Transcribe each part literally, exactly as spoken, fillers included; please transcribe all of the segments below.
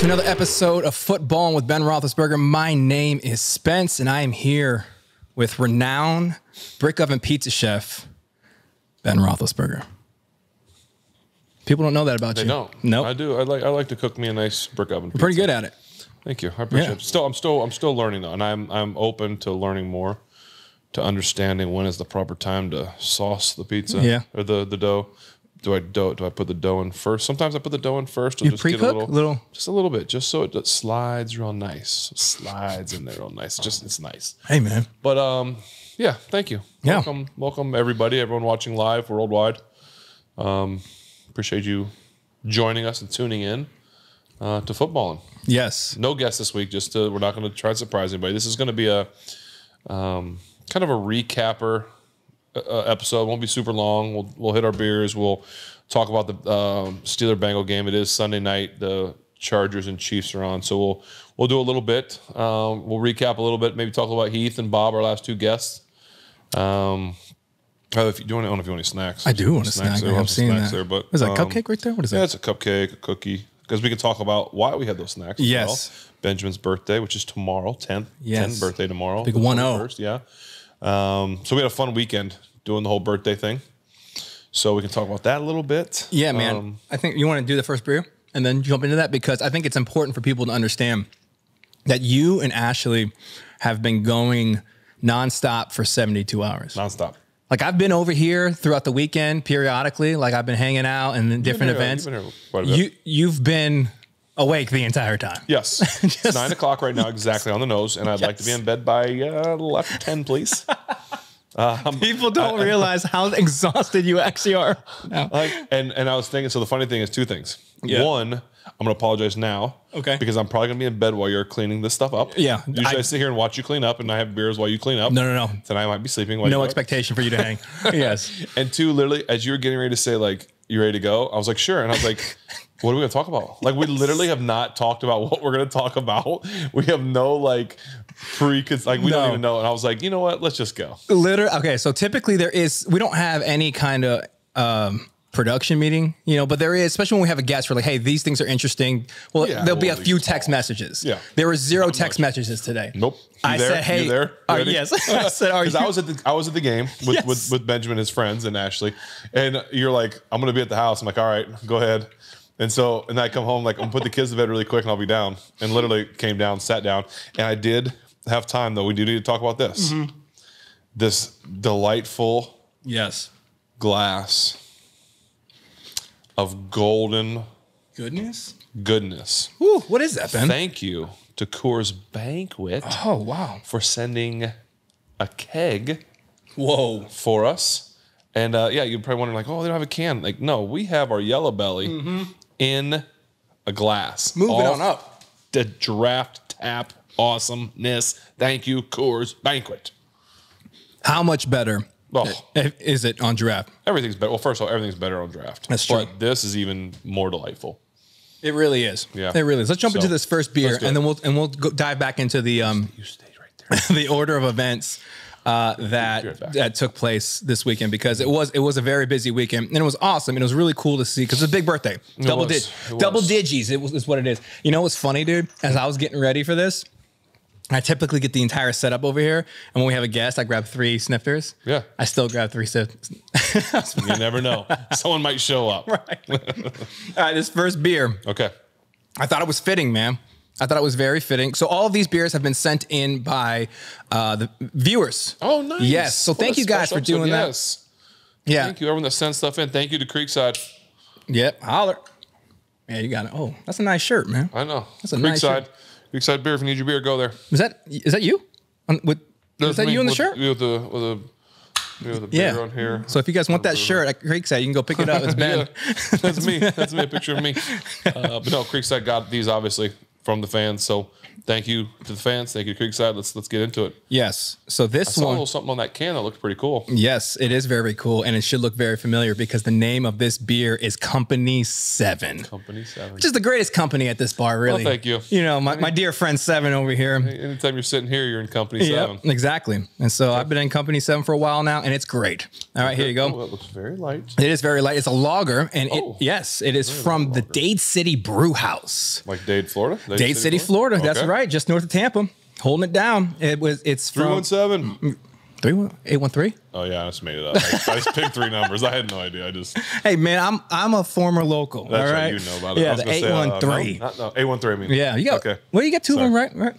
to another episode of Football with Ben Roethlisberger. My name is Spence, and I am here with renowned brick oven pizza chef, Ben Roethlisberger. People don't know that about they you. They don't. Nope. I do. I like, I like to cook me a nice brick oven pizza. You're pretty good at it. Thank you. I appreciate yeah. it. Still, I'm still, I'm still learning, though, and I'm, I'm open to learning more, to understanding when is the proper time to sauce the pizza yeah. or the, the dough. Do I dough? Do I put the dough in first? Sometimes I put the dough in first. You just pre-cook get a little, little, just a little bit, just so it slides real nice. It slides in there real nice. Just it's nice. Hey man, but um, yeah, thank you. Yeah. Welcome, welcome everybody. Everyone watching live worldwide. Um, appreciate you joining us and tuning in uh, to footballing. Yes. No guests this week. Just to, we're not going to try to surprise anybody. This is going to be a um, kind of a recapper. Uh, episode. It won't be super long. We'll we'll hit our beers. We'll talk about the uh, Steeler Bengal game. It is Sunday night. The Chargers and Chiefs are on, so we'll we'll do a little bit. Um, we'll recap a little bit. Maybe talk about Heath and Bob, our last two guests. Um, oh, if you do want, I don't know if you want any snacks. I do want a snack. I'm seeing that. There, but, is that a um, cupcake right there? What is that? Yeah, it's a cupcake, a cookie. Because we can talk about why we had those snacks. Yes. As well. Benjamin's birthday, which is tomorrow, tenth. Yes. tenth birthday tomorrow. Big one oh. Yeah. Um, so we had a fun weekend doing the whole birthday thing. So we can talk about that a little bit. Yeah, man. Um, I think you want to do the first beer and then jump into that, because I think it's important for people to understand that you and Ashley have been going nonstop for seventy-two hours. Nonstop. Like I've been over here throughout the weekend periodically. Like I've been hanging out in different you've been events. Here, you've been here quite a bit. You, you've been awake the entire time. Yes. Just, it's nine o'clock right now, exactly on the nose, and I'd yes. like to be in bed by uh, after ten, please. Um, People don't I, realize I, how exhausted you actually are. Now. Like, and and I was thinking. So the funny thing is two things. Yeah. One, I'm gonna apologize now. Okay. Because I'm probably gonna be in bed while you're cleaning this stuff up. Yeah. Usually I, I sit here and watch you clean up, and I have beers while you clean up. No, no, no. Then I might be sleeping. While no you expectation for you to hang. Yes. And two, literally, as you were getting ready to say like you ready to go, I was like sure, and I was like. What are we going to talk about? Like, we literally have not talked about what we're going to talk about. We have no, like, preconceived. Like, we no. don't even know. And I was like, you know what? Let's just go. Literally. Okay. So, typically, there is, we don't have any kind of um, production meeting, you know, but there is, especially when we have a guest, we're like, hey, these things are interesting. Well, yeah, there'll be a few text talk. messages. Yeah. There were zero not text much. messages today. Nope. You I there? said, hey. You there? Are, yes. I said, are you? Because I, I was at the game with, yes. with, with Benjamin, his friends, and Ashley. And you're like, I'm going to be at the house. I'm like, all right, go ahead. And so, and I come home, like, I'm gonna put the kids to bed really quick and I'll be down. And literally came down, sat down. And I did have time, though. We do need to talk about this. Mm-hmm. This delightful yes. glass of golden goodness. Goodness. Ooh, what is that, Ben? Thank you to Coors Banquet. Oh, wow. For sending a keg Whoa. for us. And uh, yeah, you're probably wondering, like, oh, they don't have a can. Like, no, we have our Yellow Belly. Mm-hmm. In a glass. Move it on up. The draft tap awesomeness. Thank you, Coors Banquet. How much better oh. is it on draft? Everything's better. Well, first of all, everything's better on draft. That's true. But this is even more delightful. It really is. Yeah, it really is. Let's jump so, into this first beer, and then we'll and we'll go dive back into the um you stayed right there. the order of events uh, that that took place this weekend, because it was it was a very busy weekend, and it was awesome, and it was really cool to see, because it's a big birthday, it double dig, double digis. It was is what it is. You know what's funny, dude? As I was getting ready for this, I typically get the entire setup over here, and when we have a guest, I grab three snifters. Yeah, I still grab three snifters. You never know, someone might show up. Right. All right, this first beer. Okay, I thought it was fitting, man. I thought it was very fitting. So all of these beers have been sent in by uh, the viewers. Oh, nice. Yes. So thank you guys for doing that. Yes. Yeah. Thank you, everyone that sent stuff in. Thank you to Creekside. Yep. Holler. Yeah, you got it. Oh, that's a nice shirt, man. I know. That's a nice shirt. Creekside Beer. If you need your beer, go there. Is that is that you? On, with, is that you in the shirt? With the, with the, with the beer yeah. on here. So if you guys want that shirt at Creekside, you can go pick it up. It's Ben. Yeah. That's me. That's me. A picture of me. Uh, but no, Creekside got these, obviously. from the fans. So thank you to the fans. Thank you to Creekside. Let's let's get into it. Yes. So this I saw one, a little something on that can that looked pretty cool. Yes, it is very cool, and it should look very familiar because the name of this beer is Company Seven. Company Seven, which is the greatest company at this bar, really. Well, thank you. You know, my, my dear friend Seven over here. Anytime you're sitting here, you're in Company yep, Seven. Exactly. And so I've been in Company Seven for a while now, and it's great. All right, here you go. Oh, it looks very light. It is very light. It's a lager, and oh, it yes, it is from the Dade City Brew House, like Dade, Florida. Dade, Dade City, City, Florida. Florida. Okay. That's right, just north of Tampa. Holding it down. It was. It's from three one seven. three one eight one three. Oh yeah, I just made it up. I, I just picked three numbers. I had no idea. I just. Hey man, I'm I'm a former local. That's all right. What you know about it. Yeah, the eight one three. Uh, no, no, eight one three. I mean. Yeah, you got. Okay. Well, you got two Sorry. of them, right?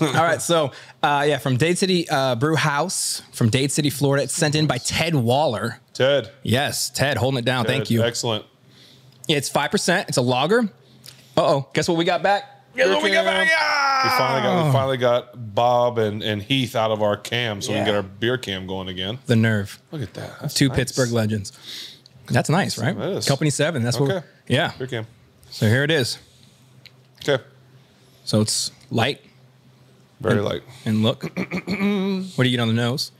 Right. All right, so uh, yeah, from Dade City uh, Brew House, from Dade City, Florida. It's sent in by Ted Waller. Ted. Yes, Ted, holding it down. Ted, thank you. Excellent. Yeah, it's five percent. It's a lager. Uh oh, guess what we got back? Guess what we got back? Yeah! We finally got we finally got Bob and, and Heath out of our cam, so yeah. we can get our beer cam going again. The nerve! Look at that. That's Two nice. Pittsburgh legends. That's nice, right? That is. Company Seven. That's okay. What. Yeah. Beer cam. So here it is. Okay. So it's light. Very and, light. And look, what do you get on the nose?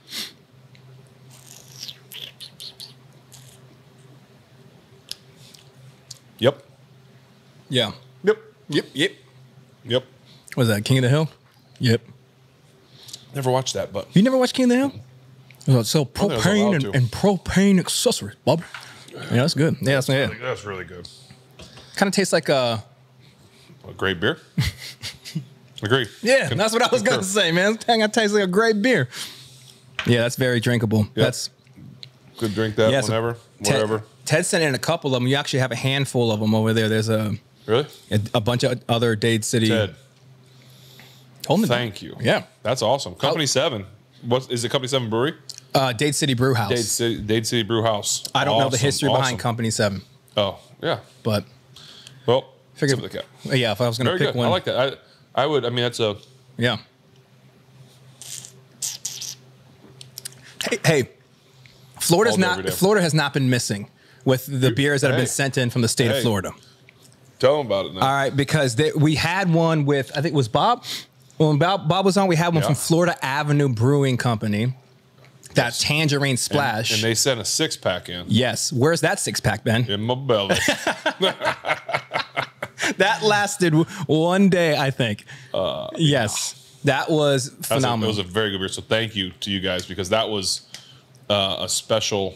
Yep. Yeah. Yep. Yep. Yep. Yep. What is that, King of the Hill? Yep. Never watched that, but you never watched King of the Hill? Mm-hmm. So propane and, and propane accessories, Bob. Yeah, that's good. Yeah, that's, that's, really, that's really good. Kind of tastes like a, a great beer. Agreed. Yeah, Con that's what I was going to say, man. This thing tastes like a great beer. Yeah, that's very drinkable. Yep. That's could drink that yeah, whenever, so whatever. Ted, Ted sent in a couple of them. You actually have a handful of them over there. There's a really a, a bunch of other Dade City. Ted, thank you. Yeah, that's awesome. Company I'll, Seven. What is it? Company Seven Brewery. Uh, Dade City Brew House. Dade City, Dade City Brew House. I don't awesome, know the history awesome. behind Company Seven. Oh yeah, but well, figure the cap. Yeah, if I was going to pick good. one, I like that. I, I would. I mean, that's a yeah. Hey, hey Florida's not. Florida has not been missing with the beers that hey. have been sent in from the state hey. of Florida. Tell them about it now. All right, because they, we had one with I think it was Bob. When Bob, Bob was on, we had one yeah. from Florida Avenue Brewing Company. That yes. tangerine splash. And, and they sent a six pack in. Yes. Where's that six pack, Ben? In my belly. That lasted one day, I think. Uh, yes, yeah. that was phenomenal. That was a, it was a very good beer. So thank you to you guys because that was uh, a special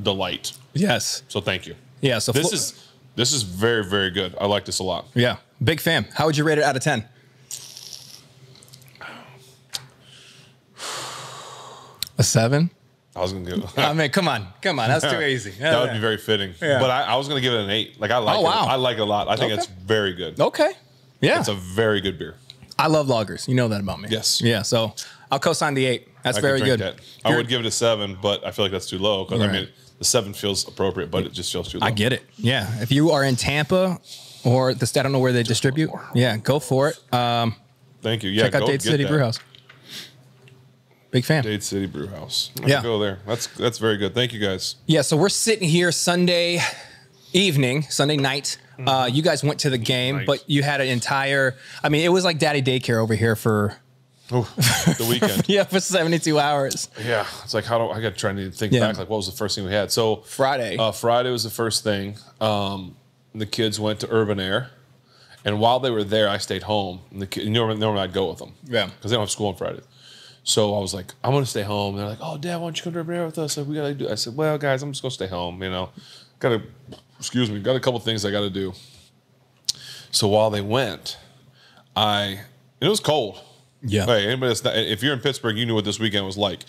delight. Yes. So thank you. Yeah. So this is this is very very good. I like this a lot. Yeah. Big fan. How would you rate it out of ten? A seven. I was gonna give it. I mean, come on, come on, that's too easy. Yeah, that would yeah. be very fitting. Yeah. But I, I was gonna give it an eight. Like I like, oh, it. Wow. I like it a lot. I think okay. it's very good. Okay, yeah, it's a very good beer. I love lagers. You know that about me. Yes. Yeah. So I'll co-sign the eight. That's I very good. That. I would give it a seven, but I feel like that's too low. Because right. I mean, the seven feels appropriate, but it just feels too low. I get it. Yeah. If you are in Tampa or the I don't know where they distribute. Yeah, go for it. Um, Thank you. Yeah, check out go Dade City Brew House. Big fan. Dade City Brew House. I yeah. Go there. That's that's very good. Thank you guys. Yeah, so we're sitting here Sunday evening, Sunday night. Uh, you guys went to the game, nice. but you had an entire, I mean, it was like daddy daycare over here for Ooh, the weekend. Yeah, for seventy-two hours. Yeah. It's like, how do I got to try to think yeah. back? Like, what was the first thing we had? So Friday. Uh, Friday was the first thing. Um, the kids went to Urban Air. And while they were there, I stayed home. And the kid, normally, normally I'd go with them. Yeah. Because they don't have school on Friday. So I was like, I'm going to stay home. They're like, oh, Dad, why don't you come to Urban Air with us? Like, we gotta do. I said, well, guys, I'm just going to stay home. You know, got to, excuse me, got a couple things I got to do. So while they went, I, it was cold. Yeah. Hey, anybody that's not, if you're in Pittsburgh, you knew what this weekend was like.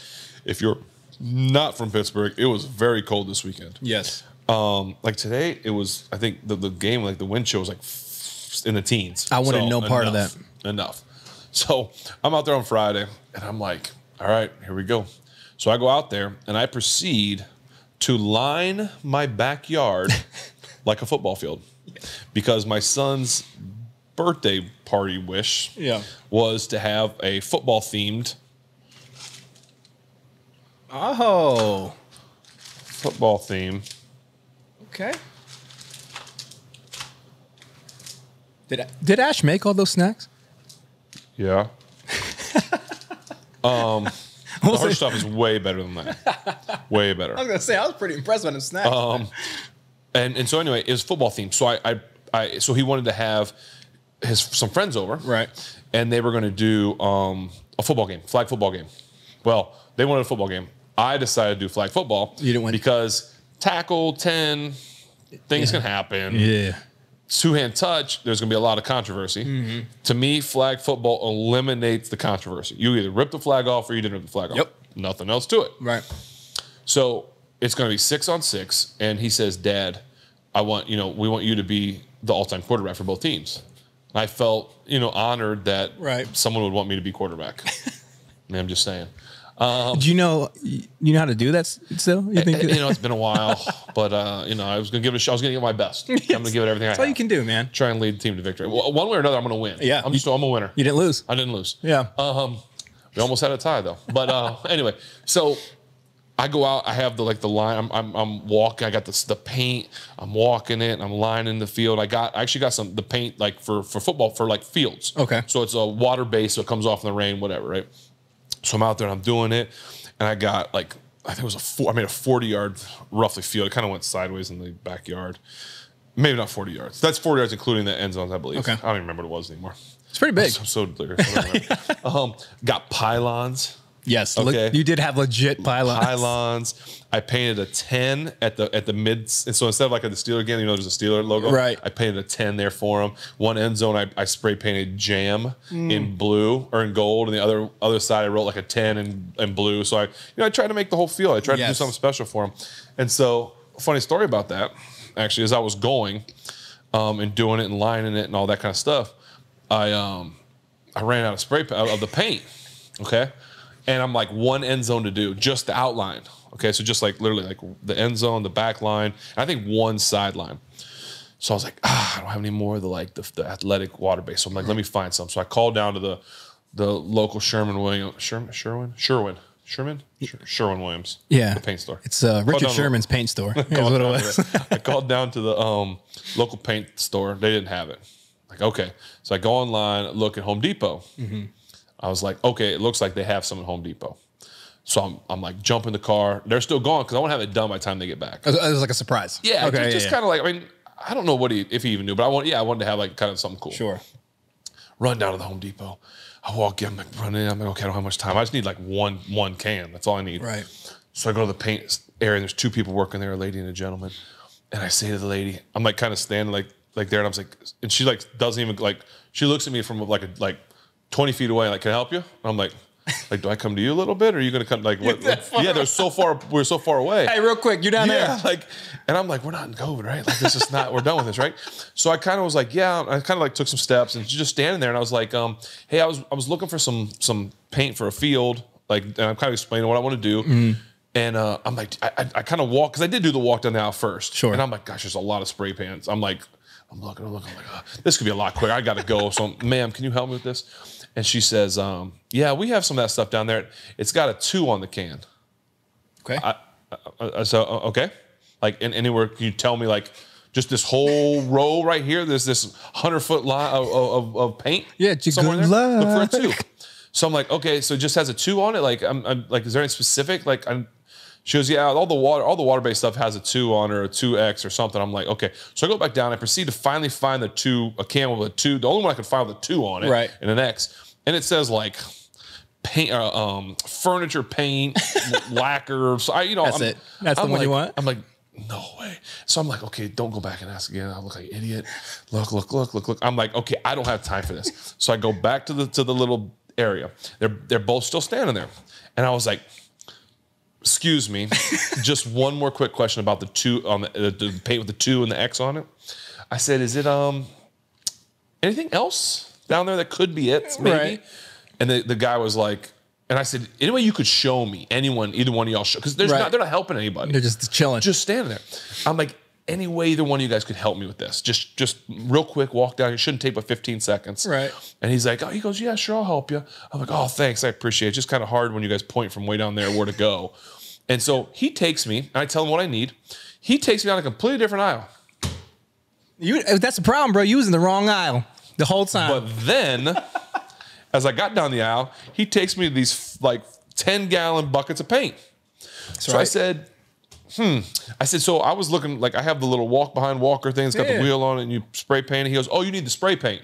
If you're not from Pittsburgh, it was very cold this weekend. Yes. Um, like today, it was, I think the, the game, like the wind chill was like in the teens. I wanted so no part enough, of that. Enough. So I'm out there on Friday, and I'm like, all right, here we go. So I go out there, and I proceed to line my backyard like a football field because my son's birthday party wish yeah. was to have a football-themed oh. football theme. Okay. Did, did Ash make all those snacks? Yeah. um, we'll the hard stuff is way better than that. Way better. I was going to say, I was pretty impressed with his snacks. Um, and, and so anyway, it was football themed. So I, I, I, so he wanted to have his some friends over. Right. And they were going to do um, a football game, flag football game. Well, they wanted a football game. I decided to do flag football. You didn't win. Because tackle, ten, things yeah. can happen. Yeah. Two-hand touch, there's going to be a lot of controversy. Mm-hmm. To me, flag football eliminates the controversy. You either rip the flag off or you didn't rip the flag off. Yep. Nothing else to it. Right. So it's going to be six on six, and he says, Dad, I want, you know, we want you to be the all-time quarterback for both teams. I felt, you know, honored that right. someone would want me to be quarterback. I mean, I'm just saying. Um, do you know you know how to do that still? You, think you know, it's been a while, but uh, you know, I was gonna give it a shot. I was gonna give it my best. I'm gonna give it everything. That's I all have. You can do, man. Try and lead the team to victory. Well, one way or another, I'm gonna win. Yeah, I'm just I'm a winner. You didn't lose. I didn't lose. Yeah. Um, we almost had a tie though. But uh, anyway, so I go out. I have the like the line. I'm I'm, I'm walking. I got the the paint. I'm walking it. I'm lining the field. I got I actually got some the paint like for for football for like fields. Okay. So it's a water base, so it comes off in the rain, whatever, right? So I'm out there and I'm doing it, and I got like I think it was a four, I made a forty yard roughly field. It kind of went sideways in the backyard, maybe not forty yards. That's forty yards including the end zones, I believe. Okay. I don't even remember what it was anymore. It's pretty big. I'm so delirious. So um, got pylons. Yes, okay. You did have legit pylons. Pylons. I painted a ten at the at the mid, and so instead of like at the Steeler game, you know, there's a Steeler logo. Right. I painted a ten there for them. One end zone, I, I spray painted jam mm. in blue or in gold, and the other other side, I wrote like a ten in, in blue. So I, you know, I tried to make the whole field. I tried yes. to do something special for them. And so, funny story about that, actually, as I was going, um, and doing it and lining it and all that kind of stuff, I um, I ran out of spray of the paint. Okay. And I'm like one end zone to do, just the outline. Okay, so just like literally like the end zone, the back line, and I think one sideline. So I was like, ah, I don't have any more of the like the, the athletic water base. So I'm like, let me find some. So I called down to the the local Sherman Williams, Sherman, Sherwin, Sherwin, Sherman, Sherwin Williams. Yeah, the paint store. It's uh, Richard Sherman's paint store. That's what it was. I called down to the um, local paint store. They didn't have it. Like, okay, so I go online, look at Home Depot. Mm-hmm. I was like, okay, it looks like they have some at Home Depot. So I'm, I'm like, jump in the car. They're still gone because I want to have it done by the time they get back. It was like a surprise. Yeah, okay, just, yeah, just yeah. kind of like, I mean, I don't know what he, if he even knew, but I want, yeah, I wanted to have like kind of something cool. Sure. Run down to the Home Depot. I walk in, I'm like, run in. I'm like, okay, I don't have much time. I just need like one one can. That's all I need. Right. So I go to the paint area, and there's two people working there, a lady and a gentleman. And I say to the lady, I'm like kind of standing like like there, and I was like, and she like doesn't even like, she looks at me from like a like. twenty feet away, like, can I help you? And I'm like, like, do I come to you a little bit? Or are you gonna come like what, what? Yeah, they're so far, we're so far away. Hey, real quick, you down yeah, there. Like, and I'm like, we're not in COVID, right? Like, this is not, we're done with this, right? So I kind of was like, yeah, I kind of like took some steps and just standing there, and I was like, um, hey, I was I was looking for some some paint for a field, like, and I'm kind of explaining what I want to do. Mm. And uh, I'm like, I I, I kind of walk, because I did do the walk down the aisle first. Sure. And I'm like, gosh, there's a lot of spray paints. I'm like, I'm looking, I'm looking, I'm like, oh, this could be a lot quicker. I gotta go. So, ma'am, can you help me with this? And she says, um, yeah, we have some of that stuff down there. It's got a two on the can. Okay. I, I, I, so, okay. Like, in, anywhere, can you tell me, like, just this whole row right here, there's this hundred-foot line of, of, of paint? Yeah, it's somewhere good there. Look for a two. So I'm like, okay, so it just has a two on it? Like, I'm, I'm like, is there any specific? Like, I'm, she goes, yeah, all the water, all the water-based stuff has a two on or a two X or something. I'm like, okay. So I go back down. I proceed to finally find the two, a can with a two, the only one I could find with a two on it, right, and an X. And it says like paint, uh, um, furniture paint, lacquer. So I, you know, that's I'm, it. That's I'm the like, one you want. I'm like, no way. So I'm like, okay, don't go back and ask again. I look like an idiot. Look, look, look, look, look. I'm like, okay, I don't have time for this. So I go back to the to the little area. They're they're both still standing there, and I was like, excuse me, just one more quick question about the two on the, the, the paint with the two and the X on it. I said, is it um anything else down there that could be it, maybe? Right. And the, the guy was like, and I said, any way you could show me, anyone, either one of y'all, because there's right. not, they're not helping anybody. They're just chilling, just standing there. I'm like, any way either one of you guys could help me with this? Just, just real quick, walk down. It shouldn't take but fifteen seconds. Right. And he's like, oh, he goes, yeah, sure, I'll help you. I'm like, oh, thanks, I appreciate it. It's just kind of hard when you guys point from way down there where to go. And so he takes me, and I tell him what I need. He takes me down a completely different aisle. You, that's the problem, bro. You was in the wrong aisle. The whole time. But then, as I got down the aisle, he takes me to these like ten gallon buckets of paint. That's so right. I said, hmm. I said, so I was looking, like I have the little walk behind walker thing. It's got yeah. the wheel on it and you spray paint. And he goes, oh, you need the spray paint.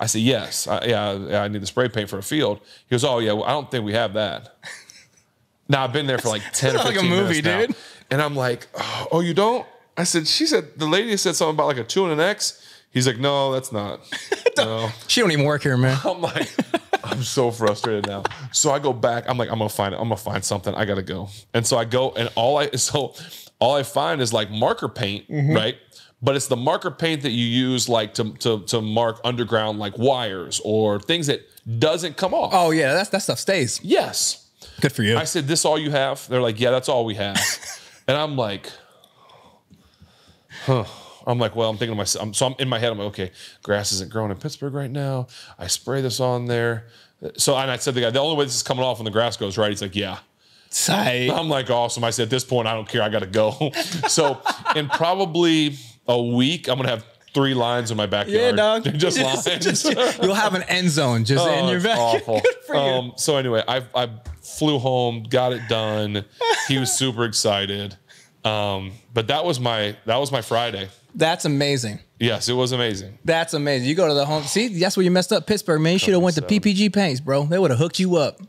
I said, yes. I, yeah, I need the spray paint for a field. He goes, oh, yeah, well, I don't think we have that. Now, I've been there for like ten or fifteen minutes like a movie, dude. Now. And I'm like, oh, you don't? I said, she said, the lady said something about like a two and an X. He's like, no, that's not. No. She don't even work here, man. I'm like, I'm so frustrated now. So I go back. I'm like, I'm going to find it. I'm going to find something. I got to go. And so I go, and all I, so all I find is like marker paint, mm-hmm. right? But it's the marker paint that you use like to, to, to mark underground like wires or things that doesn't come off. Oh, yeah. That's, that stuff stays. Yes. Good for you. I said, this all you have? They're like, yeah, that's all we have. And I'm like, huh. I'm like, well, I'm thinking to myself. I'm, so I'm in my head. I'm like, okay, grass isn't growing in Pittsburgh right now. I spray this on there. So and I said to the guy, the only way this is coming off when the grass goes right. He's like, yeah. Tight. I'm like, awesome. I said, at this point, I don't care. I got to go. So in probably a week, I'm going to have three lines in my backyard. Yeah, dog. Just, just lines. Just, you'll have an end zone just oh, in your backyard. Awful. Good for you. Um, so anyway, I, I flew home, got it done. He was super excited. Um, but that was my that was my Friday. That's amazing. Yes, it was amazing. That's amazing. You go to the home. See, that's where you messed up, Pittsburgh, man. You should have went to P P G Paints, bro. They would have hooked you up.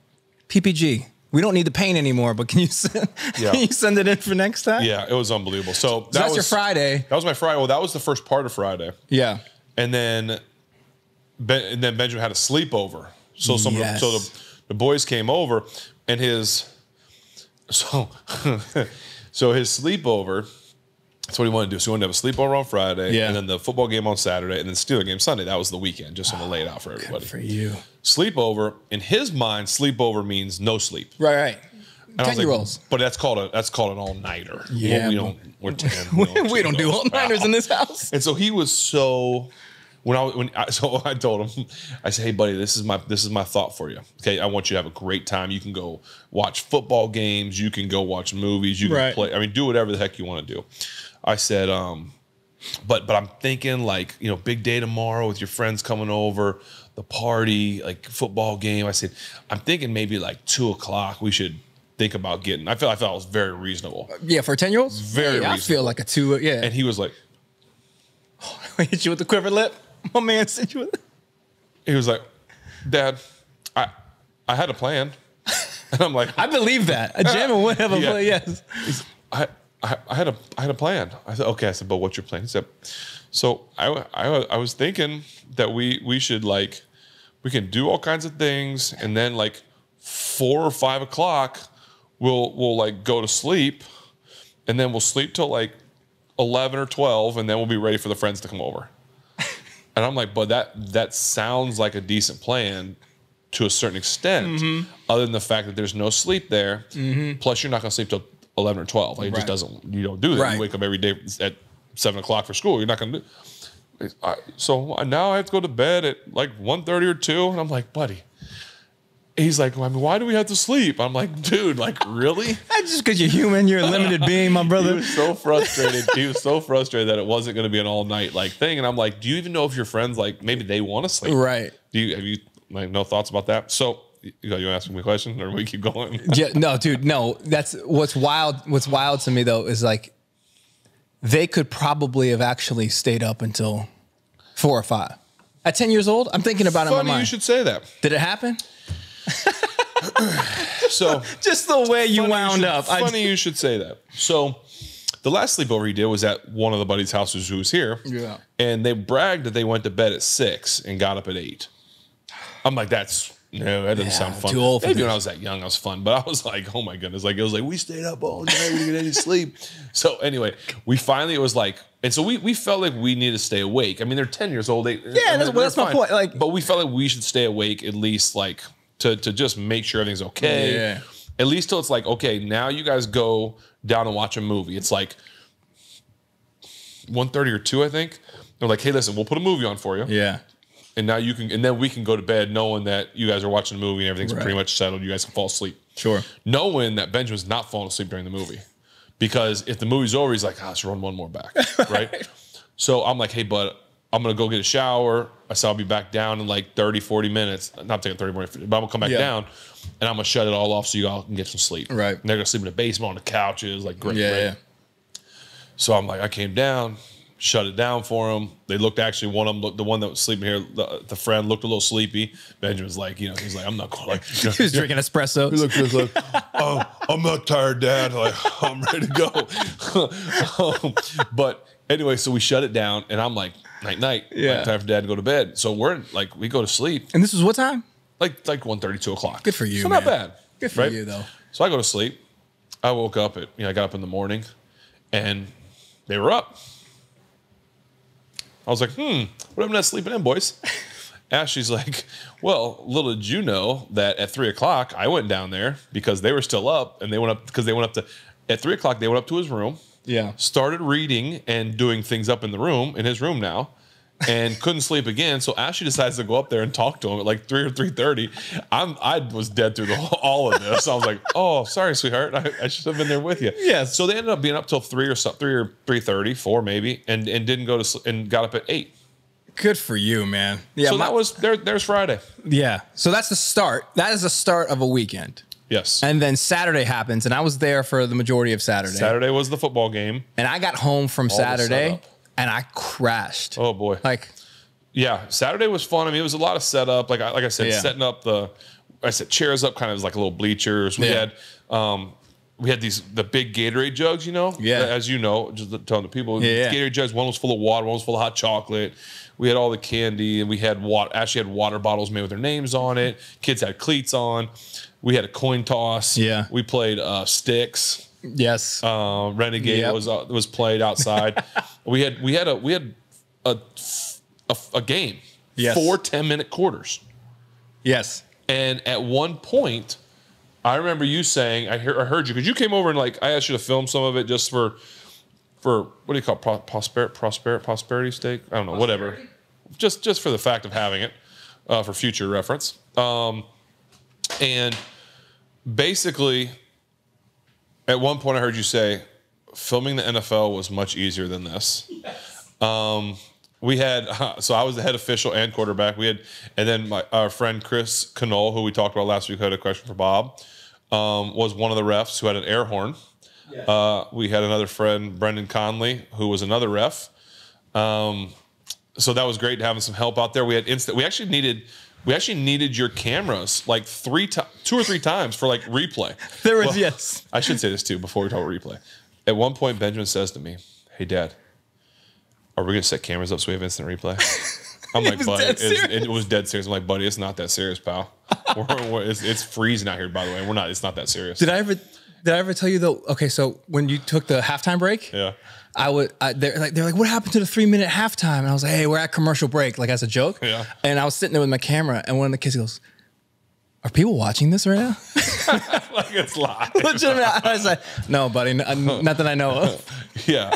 P P G. We don't need the paint anymore, but can you send, yeah. can you send it in for next time? Yeah, it was unbelievable. So, that so that's was, your Friday. That was my Friday. Well, that was the first part of Friday. Yeah. And then ben, and then Benjamin had a sleepover. So some yes. so the, the boys came over and his so so his sleepover. That's what he wanted to do. So he wanted to have a sleepover on Friday, yeah. and then the football game on Saturday, and then Steelers game Sunday. That was the weekend, just to oh, lay it out for everybody. Good for you. Sleepover, in his mind, sleepover means no sleep. Right, right. And I was like, but that's called a that's called an all nighter. Yeah, well, we don't. We're ten. We don't, we don't do all nighters in this house. And so he was so. When I when I, so I told him, I said, hey buddy, this is my this is my thought for you. Okay, I want you to have a great time. You can go watch football games. You can go watch movies. You can right. play. I mean, do whatever the heck you want to do. I said, um, but but I'm thinking like, you know, big day tomorrow with your friends coming over, the party, like football game. I said, I'm thinking maybe like two o'clock. We should think about getting. I felt I felt it was very reasonable. Yeah, for ten year olds, very. Yeah, I feel like a two. Yeah, and he was like, hit you with the quiver lip. My man sent you. He was like, Dad, I I had a plan. And I'm like, I believe that. A jam and whatever, yeah. But yes. He's, I, I I had a I had a plan. I said, okay, I said, but what's your plan? He said, so I I I was thinking that we we should like we can do all kinds of things and then like four or five o'clock we'll we'll like go to sleep and then we'll sleep till like eleven or twelve and then we'll be ready for the friends to come over. And I'm like, but that that sounds like a decent plan to a certain extent, mm-hmm. other than the fact that there's no sleep there. Mm-hmm. Plus, you're not going to sleep till eleven or twelve. Like it right. just doesn't. You don't do that. Right. You wake up every day at seven o'clock for school. You're not going to. do I, So now I have to go to bed at like one thirty or two, and I'm like, buddy. He's like, well, I mean, why do we have to sleep? I'm like, dude, like, really? That's just because you're human. You're a limited being, my brother. He was so frustrated. He was so frustrated that it wasn't going to be an all-night like thing. And I'm like, do you even know if your friends, like, maybe they want to sleep? Right. Do you have you like no thoughts about that? So you know, you asking me a question, or we keep going? Yeah, no, dude, no. That's what's wild. What's wild to me though is like, they could probably have actually stayed up until four or five. At ten years old, I'm thinking about it in my mind. Funny you should say that. Did it happen? So just the way you wound up. Funny you should say that. So the last sleepover he did was at one of the buddies' houses who was here. Yeah. And they bragged that they went to bed at six and got up at eight. I'm like, that's no, that doesn't yeah, sound fun. Too old for Maybe this. When I was that young, I was fun, but I was like, oh my goodness. Like it was like we stayed up all night, we didn't get any sleep. So anyway, we finally it was like and so we we felt like we needed to stay awake. I mean, they're ten years old. They, yeah, that's, they're, well, that's they're my fine. Point. Like, but we felt like we should stay awake at least like To, to just make sure everything's okay. Yeah. At least till it's like, okay, now you guys go down and watch a movie. It's like one thirty or two, I think. They're like, hey, listen, we'll put a movie on for you. Yeah. And now you can, and then we can go to bed knowing that you guys are watching a movie and everything's right. pretty much settled. You guys can fall asleep. Sure. Knowing that Benjamin's not falling asleep during the movie. Because if the movie's over, he's like, ah, let's run one more back. Right? So I'm like, hey, bud, I'm going to go get a shower. I said I'll be back down in like thirty, forty minutes. Not taking thirty minutes, but I'm going to come back yeah. down, and I'm going to shut it all off so you all can get some sleep. Right. And they're going to sleep in the basement on the couches. Like, great. Yeah, yeah. So I'm like, I came down, shut it down for them. They looked, actually, one of them, looked, the one that was sleeping here, the, the friend looked a little sleepy. Benjamin's like, you know, he's like, I'm not going. Like, he was you know, drinking espresso. He looked just like, oh, I'm not tired, Dad. Like, I'm ready to go. um, but anyway, so we shut it down, and I'm like, night, night. Yeah. Like, time for Dad to go to bed. So we're like, we go to sleep. And this was what time? Like, like one thirty, two o'clock. Good for you. So man. Not bad. Good for right? you, though. So I go to sleep. I woke up at, you know, I got up in the morning, and they were up. I was like, hmm, what am I not sleeping in, boys? Ashley's like, well, little did you know that at three o'clock I went down there because they were still up, and they went up because they went up to at three o'clock they went up to his room, yeah, started reading and doing things up in the room in his room now, and couldn't sleep again. So Ashley decides to go up there and talk to him at like three or three thirty. I'm I was dead through the whole, all of this. I was like, oh, sorry, sweetheart, I, I should have been there with you. Yeah. So they ended up being up till three or so, three or three thirty, four maybe, and and didn't go to and got up at eight. Good for you, man. Yeah. So my, that was there. There's Friday. Yeah. So that's the start. That is the start of a weekend. Yes. And then Saturday happens, and I was there for the majority of Saturday. Saturday was the football game, and I got home from all Saturday. And I crashed. Oh, boy. Like, yeah, Saturday was fun. I mean, it was a lot of setup. Like I, like I said, yeah. setting up the, I said, chairs up kind of like little bleachers. We yeah. had um, we had these, the big Gatorade jugs, you know? Yeah. As you know, just telling the people. Yeah, yeah. Gatorade jugs, one was full of water, one was full of hot chocolate. We had all the candy, and we had water. Ashley had water bottles made with their names on it. Kids had cleats on. We had a coin toss. Yeah. We played uh, sticks. Yes. Uh, Renegade yep. was uh, was played outside. We had we had a we had a a, a game. Yes. four ten-minute quarters. Yes. And at one point, I remember you saying, I hear I heard you because you came over and like I asked you to film some of it just for for what do you call it? Pro, prosperity prosperity prosperity steak? I don't know, prosperity? Whatever. Just just for the fact of having it uh, for future reference. Um, and basically, at one point, I heard you say, filming the N F L was much easier than this. Yes. Um, we had, uh, so I was the head official and quarterback. We had, and then my, our friend Chris Canole, who we talked about last week, who had a question for Bob, um, was one of the refs who had an air horn. Yes. Uh, we had another friend, Brendan Conley, who was another ref. Um, so that was great having some help out there. We had instant, we actually needed... We actually needed your cameras like three to, two or three times for like replay. There was, well, yes. I should say this too before we talk about replay. At one point, Benjamin says to me, hey, Dad, are we going to set cameras up so we have instant replay? I'm like, buddy, it, it, it was dead serious. I'm like, buddy, it's not that serious, pal. we're, we're, it's, it's freezing out here, by the way. We're not, it's not that serious. Did I ever, did I ever tell you though? Okay. So when you took the halftime break, yeah. I would, I, they're like, they're like, what happened to the three minute halftime? And I was like, hey, we're at commercial break, like as a joke. Yeah. And I was sitting there with my camera, and one of the kids goes, are people watching this right now? Like it's live. Legitimately, I was like, no, buddy, no, not that I know of. Yeah.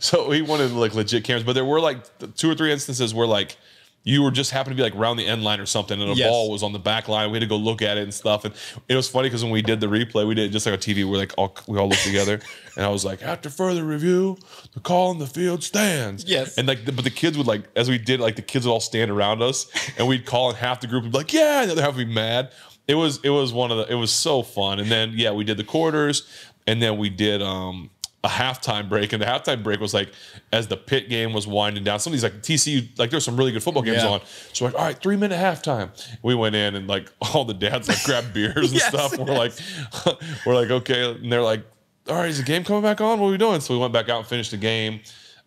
So he wanted like legit cameras, but there were like two or three instances where like you were just happened to be like around the end line or something, and a yes. ball was on the back line. We had to go look at it and stuff. And it was funny because when we did the replay, we did it just like a T V. We're like all we all looked together, and I was like, after further review, the call on the field stands. Yes. And like, the, but the kids would like as we did, like the kids would all stand around us, and we'd call, and half the group would be like, yeah, and the other half would be mad. It was it was one of the it was so fun. And then yeah, we did the quarters, and then we did um. a halftime break, and the halftime break was like as the Pitt game was winding down. Some of these like T C U, like there's some really good football games yeah. on. So we're like, all right, three minute halftime. We went in and like all the dads like grabbed beers and yes, stuff. We're yes. like, we're like okay, and they're like, all right, is the game coming back on? What are we doing? So we went back out and finished the game.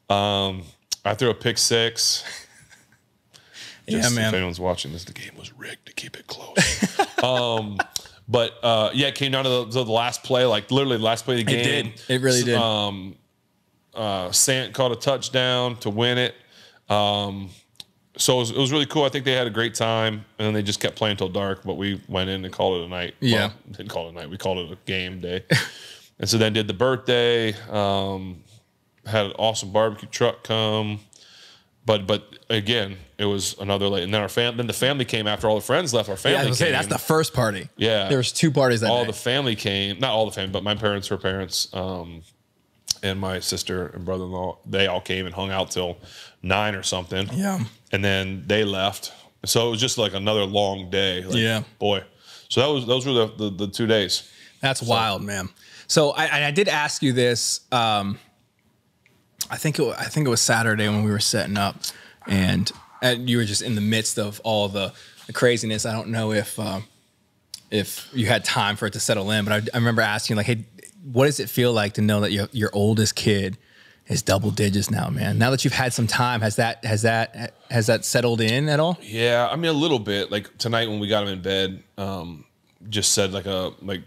Um, I threw a pick six. Just yeah, man. If anyone's watching this, the game was rigged to keep it close. um, But, uh, yeah, it came down to the, to the last play, like literally the last play of the game. It did. It really did. Um, uh, Sant caught a touchdown to win it. Um, so it was, it was really cool. I think they had a great time, and then they just kept playing until dark, but we went in and called it a night. Yeah. Well, didn't call it a night. We called it a game day. And so then did the birthday, um, had an awesome barbecue truck come. But but again, it was another late, and then our fam then the family came after all the friends left. Our family yeah, I was came. Say, that's the first party. Yeah, there was two parties that all night. The family came, not all the family, but my parents were parents. Um, and my sister and brother-in-law, they all came and hung out till nine or something. Yeah. And then they left. So it was just like another long day. Like, yeah. Boy. So that was, those were the, the, the two days. That's so wild, man. So I, I did ask you this. Um, I think it, I think it was Saturday when we were setting up, and, and you were just in the midst of all the, the craziness. I don't know if uh, if you had time for it to settle in, but I, I remember asking, like, hey, what does it feel like to know that your your oldest kid is double digits now, man? Now that you've had some time, has that has that has that settled in at all? Yeah, I mean, a little bit. Like tonight when we got him in bed, um, just said like a like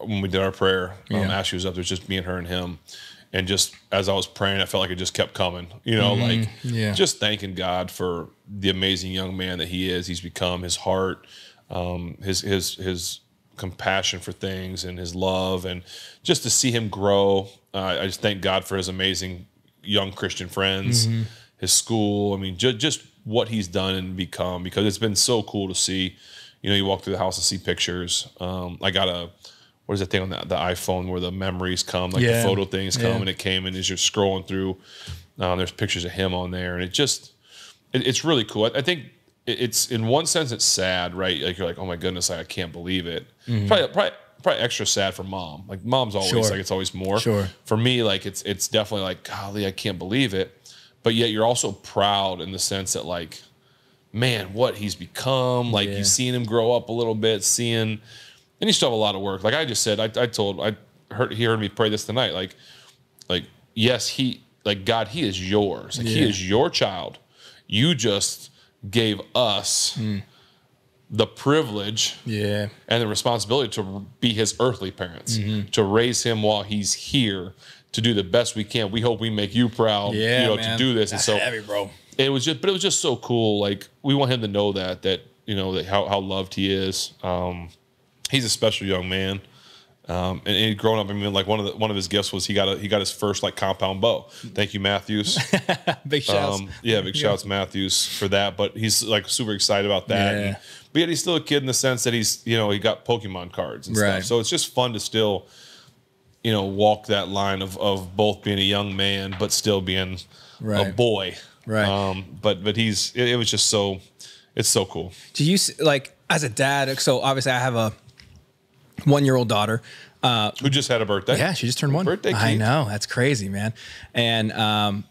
when we did our prayer, um, yeah. Ashley was up there, just me and her and him. And just as I was praying, I felt like it just kept coming, you know, mm-hmm. like yeah. just thanking God for the amazing young man that he is. He's become, his heart, um, his his his compassion for things, and his love, and just to see him grow. Uh, I just thank God for his amazing young Christian friends, mm-hmm. his school. I mean, ju just what he's done and become, because it's been so cool to see. You know, you walk through the house and see pictures. Um, I got a. What is that thing on the, the iPhone where the memories come, like yeah. the photo things come, yeah. and it came, and as you're scrolling through, um, there's pictures of him on there, and it just, it, it's really cool. I, I think it's, in one sense, it's sad, right? Like you're like, oh my goodness, like, I can't believe it. Mm-hmm. Probably, probably, probably extra sad for mom. Like mom's always sure. like it's always more. Sure. For me, like it's it's definitely like, golly, I can't believe it. But yet you're also proud in the sense that like, man, what he's become. Like yeah. you've seen him grow up a little bit, seeing. And you still have a lot of work. Like I just said, I, I told, I heard, he heard me pray this tonight. Like, like yes, he, like God, he is yours. Like yeah. he is your child. You just gave us mm. the privilege yeah. and the responsibility to be his earthly parents, mm-hmm. to raise him while he's here, to do the best we can. We hope we make you proud, yeah, you know, man. To do this. That's and so heavy, bro. It was just, but it was just so cool. Like we want him to know that, that, you know, that how, how loved he is. Um, He's a special young man, um, and, and growing up, I mean, like one of the, one of his gifts was he got a, he got his first like compound bow. Thank you, Matthews. Big shouts, um, yeah, big yeah. shouts, Matthews, for that. But he's like super excited about that. Yeah. And, but yet he's still a kid in the sense that he's, you know, he got Pokemon cards and right. stuff. So it's just fun to still, you know, walk that line of of both being a young man but still being right. a boy. Right. Um, but but he's it, it was just so it's so cool. Do you like as a dad? So obviously I have a. one-year-old daughter uh, who just had a birthday. Yeah, she just turned one. Birthday, I know, that's crazy, man. And um,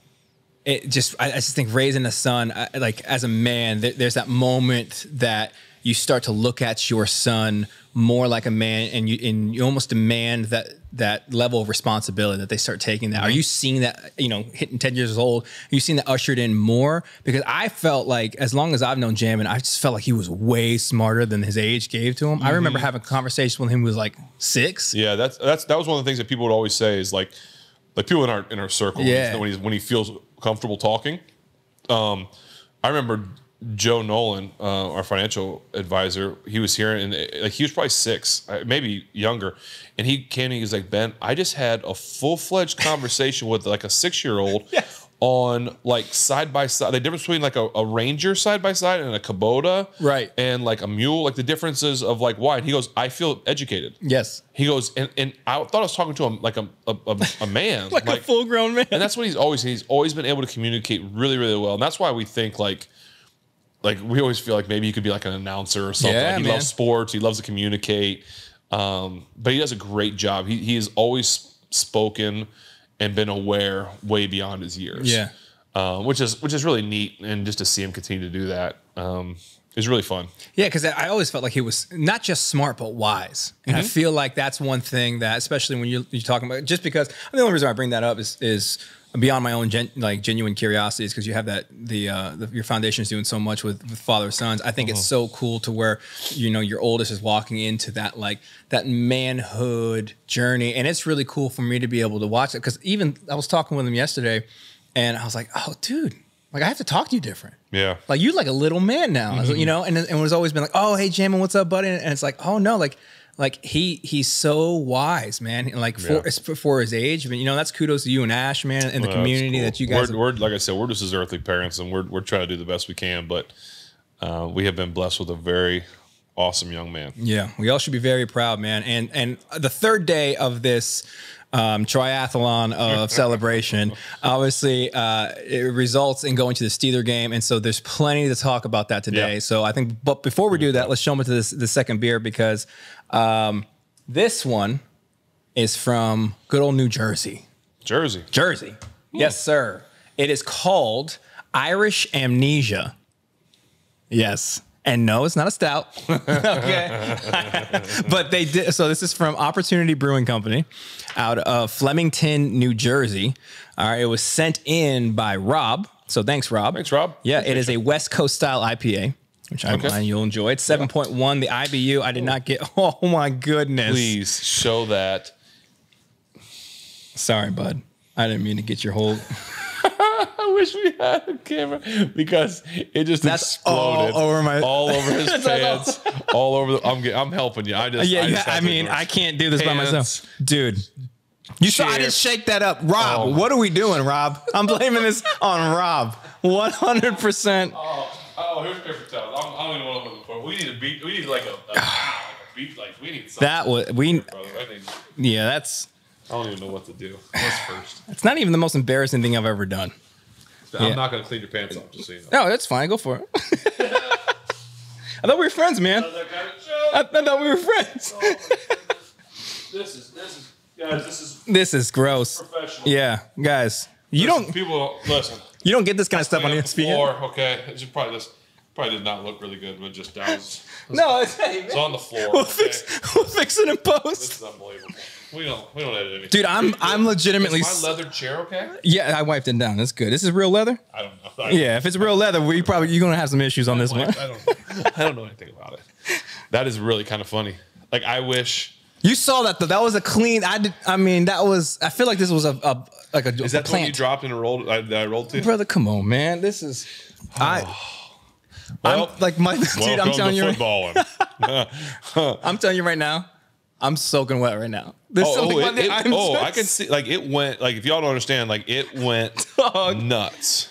it just—I I just think raising a son, I, like as a man, th there's that moment that you start to look at your son more like a man, and you and you almost demand that that level of responsibility that they start taking. That mm-hmm. are you seeing that? You know, hitting ten years old, are you seeing that ushered in more? Because I felt like as long as I've known Jamin, I just felt like he was way smarter than his age gave to him. Mm-hmm. I remember having a conversation with him who was like six. Yeah, that's that's that was one of the things that people would always say is like, like people in our in our circle. Yeah. when he's when he feels comfortable talking. Um, I remember. Joe Nolan, uh, our financial advisor, he was here, and like he was probably six, maybe younger, and he came and he was like, Ben, I just had a full-fledged conversation with like a six-year-old yes. on like side-by-side, -side, the difference between like a, a Ranger side-by-side -side and a Kubota right. and like a mule, like the differences of like why. And he goes, I feel educated. Yes. He goes, and, and I thought I was talking to him like a, a, a man. like, like a full-grown man. And that's what he's always, he's always been able to communicate really, really well. And that's why we think like, Like we always feel like maybe he could be like an announcer or something. Yeah, like he man. loves sports. He loves to communicate, um, but he does a great job. He he has always spoken and been aware way beyond his years. Yeah, uh, which is which is really neat, and just to see him continue to do that um, is really fun. Yeah, because I always felt like he was not just smart but wise, and mm-hmm. I feel like that's one thing that, especially when you're, you're talking about, just because the only reason I bring that up is is. beyond my own gen, like genuine curiosities, because you have that the, uh, the your foundation is doing so much with, with father sons. I think uh-huh. it's so cool to where you know your oldest is walking into that like that manhood journey, and it's really cool for me to be able to watch it. Because even I was talking with him yesterday, and I was like, oh, dude. Like, I have to talk to you different. Yeah. Like, you're like a little man now, mm-hmm. you know? And, and it's always been like, oh, hey, Jamin, what's up, buddy? And it's like, oh, no, like, like he he's so wise, man. And like, yeah. for, for his age, I mean, you know, that's kudos to you and Ash, man, and the well, community cool. that you guys we're, we're, like I said, we're just his earthly parents, and we're, we're trying to do the best we can, but uh, we have been blessed with a very awesome young man. Yeah, we all should be very proud, man. And and the third day of this um, triathlon of celebration, obviously, uh, it results in going to the Steeler game. And so there's plenty to talk about that today. Yeah. So I think, but before we do that, let's show them to this, the second beer, because um, this one is from good old New Jersey. Jersey. Jersey. Hmm. Yes, sir. It is called Irish Amnesia. Yes. And no, it's not a stout. Okay. But they did. So this is from Opportunity Brewing Company out of Flemington, New Jersey. All right. It was sent in by Rob. So thanks, Rob. Thanks, Rob. Yeah. Appreciate it. Is a West Coast style I P A, which I okay. find you'll enjoy. It's seven point one. Yeah. The I B U, I did not get. Oh, my goodness. Please show that. Sorry, bud. I didn't mean to get your whole. I wish we had a camera because it just That's exploded all over my, all over his pants, all over. The, I'm I'm helping you. I just, yeah, I, just yeah, I mean, I can't do this pants. by myself, dude. You Cheers. saw I just shake that up, Rob. Oh. What are we doing, Rob? I'm blaming this on Rob, one hundred percent. Oh, oh, here's paper towels. I'm, I don't even know what I'm looking for. We need a beat. We need like a, a beat. Like we need something. That was we. Here, I think. Yeah, that's. I don't even know what to do. What's first? It's not even the most embarrassing thing I've ever done. I'm yeah. not going to clean your pants off, just so you know. No, that's fine. Go for it. I thought we were friends, man. I thought we were friends. Oh, this is, this is, guys, this is. This is gross. Professional. Yeah, guys. You listen, don't. People don't, listen. You don't get this kind I of stuff on E S P N. Floor, okay. It's probably this. Probably did not look really good, but just down. It's, no, it's, it's on the floor. We'll, okay? fix, we'll fix it in post. This is unbelievable. We don't, we don't edit anything. Dude, I'm, I'm legitimately. Is my leather chair okay? Yeah, I wiped it down. That's good. This is real leather? I don't know. I don't yeah, know. If it's real leather, we probably you're going to have some issues on this like, one. I don't, I don't know anything about it. That is really kind of funny. Like, I wish. You saw that, though. That was a clean. I did. I mean, that was. I feel like this was a, a like a Is that the one you dropped and rolled? I, I rolled to? Brother, come on, man. This is. Oh. I. Well, I'm like my dude. I'm telling you, I'm telling you right now, I'm soaking wet right now. There's oh, something oh, it, it, I'm oh I can see like it went like if y'all don't understand like it went nuts.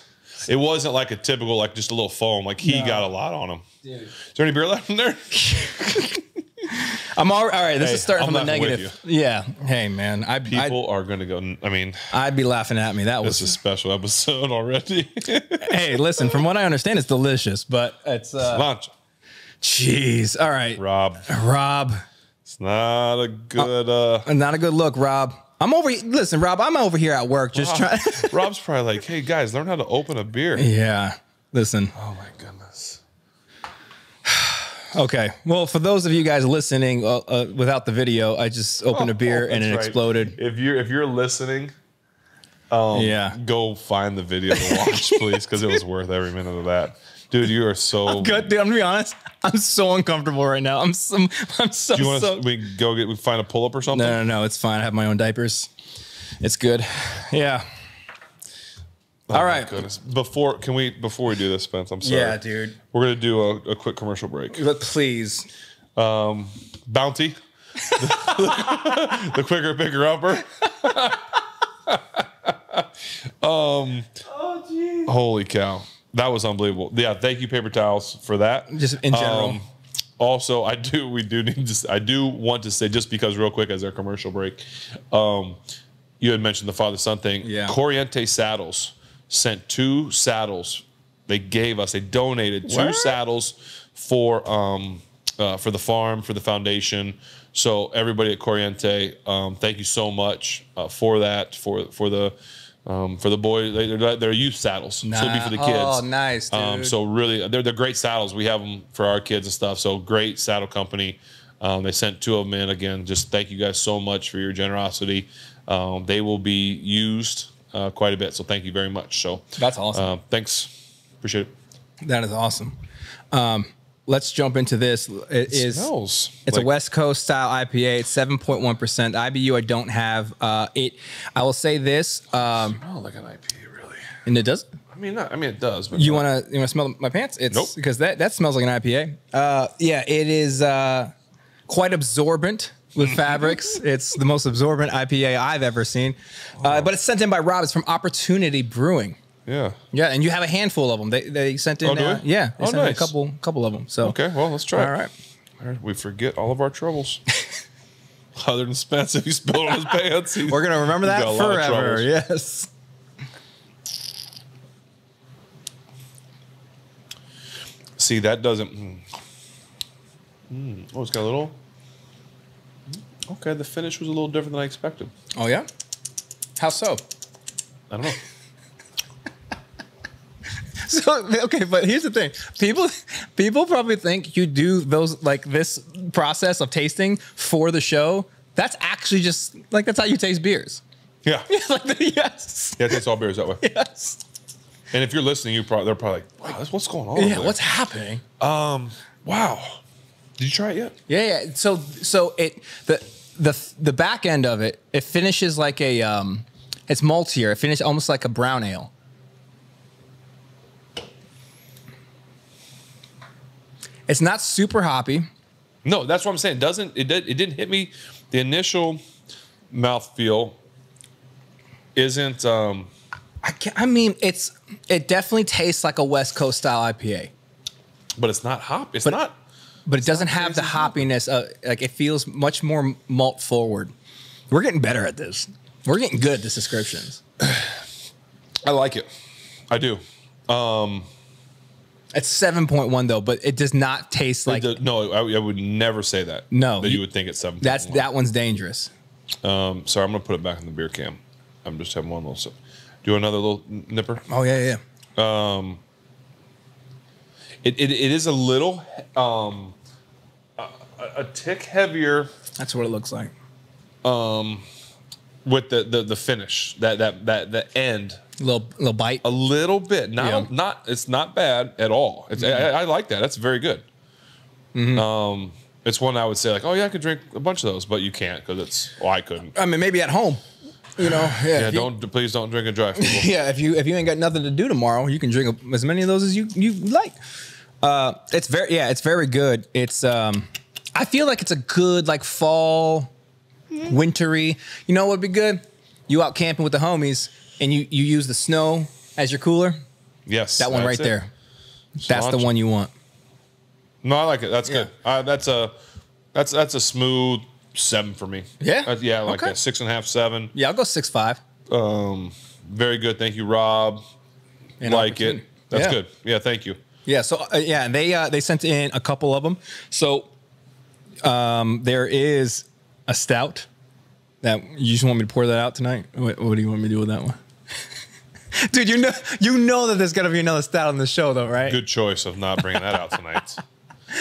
It wasn't like a typical like just a little foam. Like he no. got a lot on him. Dude. Is there any beer left in there? I'm all, all right. This hey, is starting I'm from the negative. Yeah. Hey, man. I, People I, are going to go. I mean, I'd be laughing at me. That was a special episode already. Hey, listen, from what I understand, it's delicious, but it's uh, lunch. Jeez. All right. Rob. Rob. It's not a good. Uh, uh, not a good look, Rob. I'm over. Listen, Rob, I'm over here at work. Just Rob, trying. Rob's probably like, hey, guys, learn how to open a beer. Yeah. Listen. Oh, my goodness. Okay. Well, for those of you guys listening uh, uh, without the video, I just opened oh, a beer oh, and it right. exploded. If you're if you're listening, um, yeah, go find the video to watch, please, because it was worth every minute of that. Dude, you are so I'm good. Dude, I'm gonna be honest. I'm so uncomfortable right now. I'm so I'm so. Do you want to so, we go get we find a pull up or something? No, no, no. It's fine. I have my own diapers. It's good. Yeah. Oh All right. Goodness. Before can we before we do this, Spence? I'm sorry. Yeah, dude. We're gonna do a, a quick commercial break. But please, um, Bounty, the, the quicker picker upper. um, oh, geez. Holy cow, that was unbelievable. Yeah, thank you, paper towels, for that. Just in general. Um, also, I do we do need to I do want to say just because real quick as our commercial break, um, you had mentioned the father son thing. Yeah. Corriente Saddles. Sent two saddles. They gave us. They donated two what? saddles for um uh, for the farm, for the foundation. So everybody at Corriente, um, thank you so much uh, for that. For for the um, for the boys, they, they're, they're youth saddles. Nah. So it'll be for the kids. Oh, nice, dude. Um, so really, they're they're great saddles. We have them for our kids and stuff. So great saddle company. Um, they sent two of them in. Again, just thank you guys so much for your generosity. Um, they will be used. Uh, quite a bit, so thank you very much. So that's awesome. Uh, thanks, appreciate it. That is awesome. Um, let's jump into this. It, it is smells it's like a West Coast style I P A. It's seven point one percent I B U. I don't have uh, it. I will say this. Um, it smells like an I P A, really. And it does. I mean, not, I mean it does. But you wanna you wanna smell my pants? It's nope. Because that that smells like an I P A. Uh, yeah, it is uh, quite absorbent. With fabrics, it's the most absorbent I P A I've ever seen. Uh, but it's sent in by Rob. It's from Opportunity Brewing. Yeah, yeah, and you have a handful of them. They they sent in. Oh, do uh, yeah, they oh, sent nice. in a couple couple of them. So okay, well, let's try. All it. right, We forget all of our troubles. Other than Spence, if he spilled on his pants. We're going to remember that forever. Yes. See, that doesn't. Mm. Mm. Oh, it's got a little. Okay, the finish was a little different than I expected. Oh, yeah? How so? I don't know. So, okay, but here's the thing. People people probably think you do those, like, this process of tasting for the show. That's actually just, like, that's how you taste beers. Yeah. Yeah, like, yes. Yeah, it tastes all beers that way. Yes. And if you're listening, you probably, they're probably like, wow, what's going on? Yeah, what's happening? Um, wow. Did you try it yet? Yeah, yeah. So, so it, the, the, the back end of it, it finishes like a, um, it's maltier. It finishes almost like a brown ale. It's not super hoppy. No, that's what I'm saying. It doesn't it? Did, it didn't hit me. The initial mouthfeel isn't. Um, I can't, I mean, it's it definitely tastes like a West Coast style I P A, but it's not hop. It's but, not. But it doesn't have the hoppiness. Uh, like it feels much more malt forward. We're getting better at this. We're getting good at these descriptions. I like it. I do. Um, It's seven point one though, but it does not taste like. Does, no, I, I would never say that. No, that you, you would think it's seven. That's one. That one's dangerous. Um, sorry, I'm gonna put it back in the beer can. I'm just having one little sip. Do another little nipper. Oh yeah, yeah. Um, it it, it is a little um, a, a tick heavier. That's what it looks like. Um, with the the the finish, that that that the end. Little little bite, a little bit. Not yeah. not. It's not bad at all. It's, mm-hmm. I, I like that. That's very good. Mm-hmm. Um, it's one I would say like, oh yeah, I could drink a bunch of those, but you can't because it's. Oh, I couldn't. I mean, maybe at home, you know. Yeah. yeah don't you, please don't drink and drive. Yeah. If you if you ain't got nothing to do tomorrow, you can drink as many of those as you you like. Uh, it's very yeah. It's very good. It's um, I feel like it's a good like fall, mm-hmm. wintery. You know what'd be good? You out camping with the homies. And you, you use the snow as your cooler? Yes. That one right it. there. So that's the one you want. No, I like it. That's yeah. good. Uh, that's a that's that's a smooth seven for me. Yeah? Uh, yeah, I like okay. that. Six and a half, seven. Yeah, I'll go six, five. Um, very good. Thank you, Rob. And like it. That's yeah. good. Yeah, thank you. Yeah, so, uh, yeah, and they, uh, they sent in a couple of them. So um, there is a stout. That you just want me to pour that out tonight? What, what do you want me to do with that one? Dude, you know you know that there's got to be another stat on the show, though, right? Good choice of not bringing that out tonight.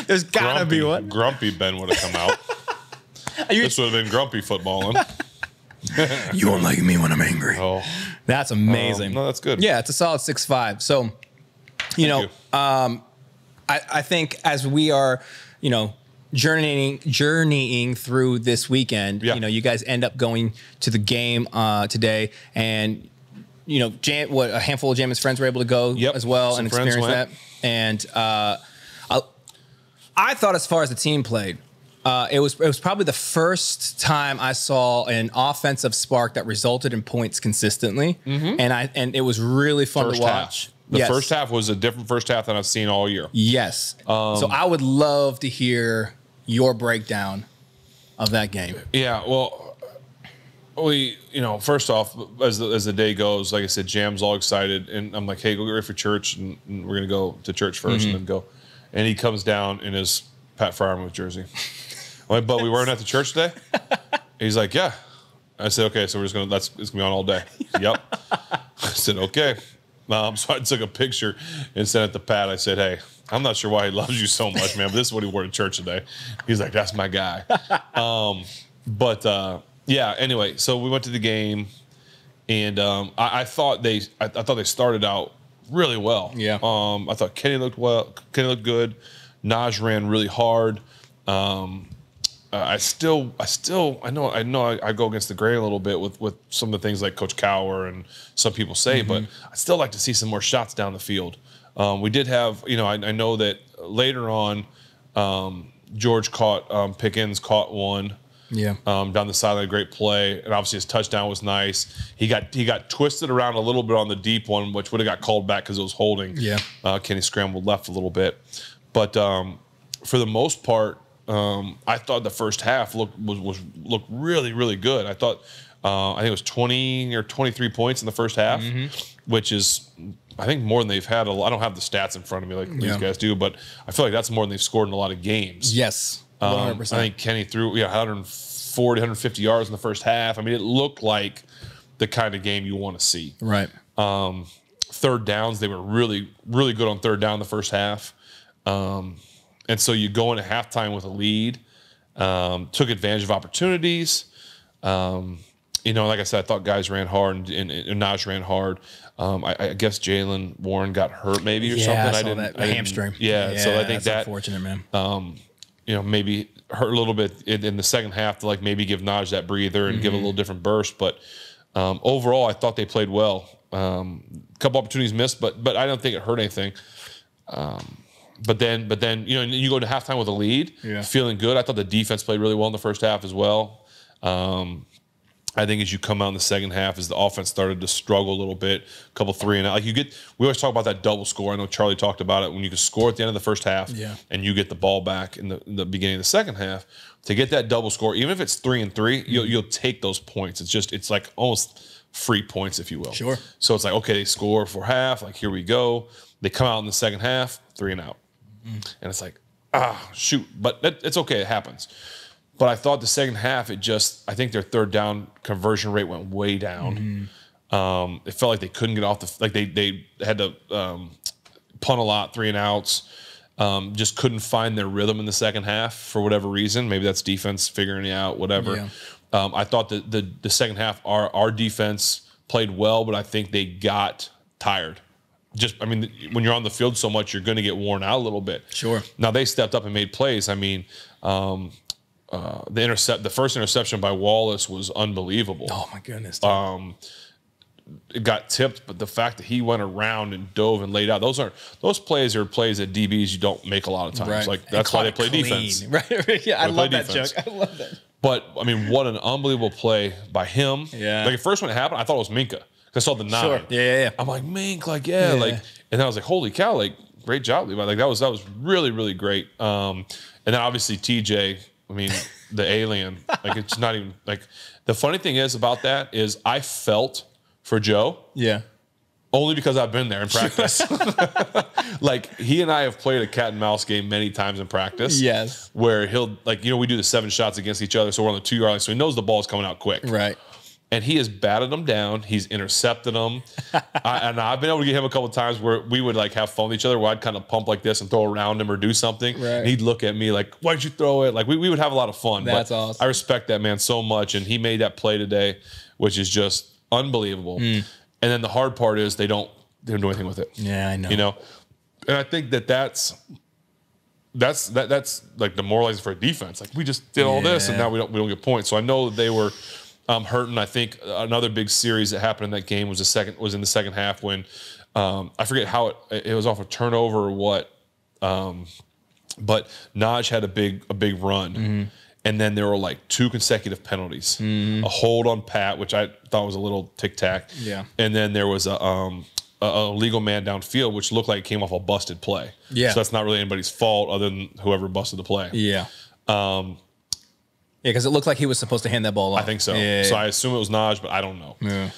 There's got to be one. Grumpy Ben would have come out. This would have been grumpy footballing. You won't like me when I'm angry. Oh. That's amazing. Um, no, that's good. Yeah, it's a solid six five. So, you Thank know, you. Um, I, I think as we are, you know, Journeying, journeying through this weekend, yeah. you know, you guys end up going to the game uh, today, and you know, Jam, what a handful of Jammin's friends were able to go yep. as well Some and experience went. that. And uh, I, I thought, as far as the team played, uh, it was it was probably the first time I saw an offensive spark that resulted in points consistently, mm-hmm. and I and it was really fun first to watch. Half. The yes. first half was a different first half than I've seen all year. Yes, um, so I would love to hear your breakdown of that game. Yeah, well, we, you know, first off, as the, as the day goes, like I said, Jam's all excited, and I'm like, hey, go get ready for church, and, and we're gonna go to church first, mm-hmm. and then go. And he comes down in his Pat Freiermuth jersey. I'm like, but we weren't at the church today. He's like, yeah. I said, okay, so we're just gonna that's it's gonna be on all day. Said, yep. I said, okay. Um, so I took a picture and sent it to Pat. I said, hey, I'm not sure why he loves you so much, man, but this is what he wore to church today. He's like, that's my guy. Um, but, uh, yeah, anyway, so we went to the game, and um, I, I thought they I, I thought they started out really well. Yeah. Um, I thought Kenny looked well. Kenny looked good. Najee ran really hard. Um, uh, I still I still I know I know I, I go against the grain a little bit with, with some of the things like Coach Cowher and some people say, mm-hmm. but I still like to see some more shots down the field. Um, we did have, you know, I, I know that later on, um, George caught um, Pickens caught one, yeah, um, down the sideline, great play, and obviously his touchdown was nice. He got he got twisted around a little bit on the deep one, which would have got called back because it was holding. Yeah, uh, Kenny scrambled left a little bit, but um, for the most part. Um, I thought the first half looked was, was looked really really good. I thought uh, I think it was twenty or twenty-three points in the first half, mm-hmm. which is I think more than they've had. A, I don't have the stats in front of me like yeah. these guys do, but I feel like that's more than they've scored in a lot of games. Yes, one hundred percent. Um, I think Kenny threw yeah one hundred forty, one hundred fifty yards in the first half. I mean, it looked like the kind of game you want to see. Right. Um, third downs, they were really really good on third down the first half. Um, and so you go into halftime with a lead, um, took advantage of opportunities. Um, you know, like I said, I thought guys ran hard and, and, and Najee ran hard. Um, I, I guess Jaylen Warren got hurt maybe or yeah, something. I, I didn't that I hamstring. Didn't, yeah, yeah, so I think that's that unfortunate, man. Um, you know, maybe hurt a little bit in, in the second half to like maybe give Najee that breather and mm-hmm. give a little different burst. But um, overall, I thought they played well. Um, a couple opportunities missed, but but I don't think it hurt anything. Um, But then, but then, you know, you go to halftime with a lead, yeah. feeling good. I thought the defense played really well in the first half as well. Um, I think as you come out in the second half, as the offense started to struggle a little bit, a couple three and out, like you get, we always talk about that double score. I know Charlie talked about it when you can score at the end of the first half, yeah. and you get the ball back in the, in the beginning of the second half to get that double score. Even if it's three and three, mm-hmm. you'll you'll take those points. It's just it's like almost free points, if you will. Sure. So it's like okay, they score for half. Like here we go. They come out in the second half, three and out. Mm. And it's like, ah, shoot. But that, it's okay. It happens. But I thought the second half, it just, I think their third down conversion rate went way down. Mm. Um, it felt like they couldn't get off the, like they they had to um, punt a lot, three and outs. Um, just couldn't find their rhythm in the second half for whatever reason. Maybe that's defense figuring it out, whatever. Yeah. Um, I thought that the, the second half, our, our defense played well, but I think they got tired. Just, I mean, when you're on the field so much, you're going to get worn out a little bit. Sure. Now they stepped up and made plays. I mean, um, uh, the intercept, the first interception by Wallace was unbelievable. Oh my goodness. Dude. Um, it got tipped, but the fact that he went around and dove and laid out, those aren't those plays are plays that D Bs you don't make a lot of times. Right. Like that's why they play clean. Defense. Right. Yeah, I love that defense. Joke. I love that. But I mean, what an unbelievable play by him. Yeah. Like at first when it happened, I thought it was Minka. I saw the nine. Sure. Yeah, yeah, yeah. I'm like, Mink, like, yeah, yeah, like, and I was like, holy cow, like, great job, Levi. Like, that was that was really, really great. Um, and then obviously T J, I mean, the alien. Like, it's not even like the funny thing is about that is I felt for Joe. Yeah. Only because I've been there in practice. Like, he and I have played a cat and mouse game many times in practice. Yes. Where he'll like, you know, we do the seven shots against each other, so we're on the two yard line, so he knows the ball's coming out quick. Right. And he has batted them down. He's intercepted them. I, and I've been able to get him a couple of times where we would like have fun with each other, where I'd kind of pump like this and throw around him or do something. Right. And he'd look at me like, why'd you throw it? Like we, we would have a lot of fun. That's but awesome. I respect that man so much. And he made that play today, which is just unbelievable. Mm. And then the hard part is they don't, they don't do anything with it. Yeah, I know. You know? And I think that that's, that's, that, that's like demoralizing for a defense. Like we just did all yeah. this and now we don't, we don't get points. So I know that they were – Um, hurting. I think another big series that happened in that game was the second was in the second half when um, I forget how it it was off a turnover or what, um, but Najee had a big a big run, mm-hmm. and then there were like two consecutive penalties, mm-hmm. a hold on Pat, which I thought was a little tic tac, yeah, and then there was a um, a, a legal man downfield, which looked like it came off a busted play, yeah, so that's not really anybody's fault other than whoever busted the play, yeah. Um, Yeah, because it looked like he was supposed to hand that ball off. I think so. Yeah, so yeah. I assume it was Najee, but I don't know. Yeah.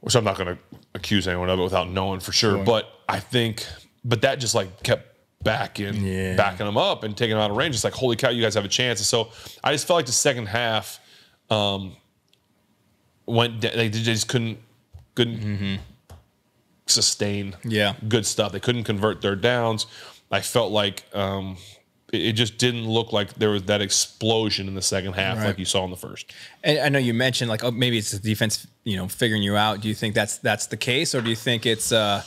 Which I'm not going to accuse anyone of it without knowing for sure. Sure. But I think, but that just like kept backing, yeah. backing him up and taking him out of range. It's like, holy cow, you guys have a chance. And so I just felt like the second half um, went. They just couldn't couldn't mm-hmm. sustain. Yeah. Good stuff. They couldn't convert third downs. I felt like. Um, It just didn't look like there was that explosion in the second half right. like you saw in the first. And I know you mentioned like, oh, maybe it's the defense, you know, figuring you out. Do you think that's that's the case, or do you think it's uh,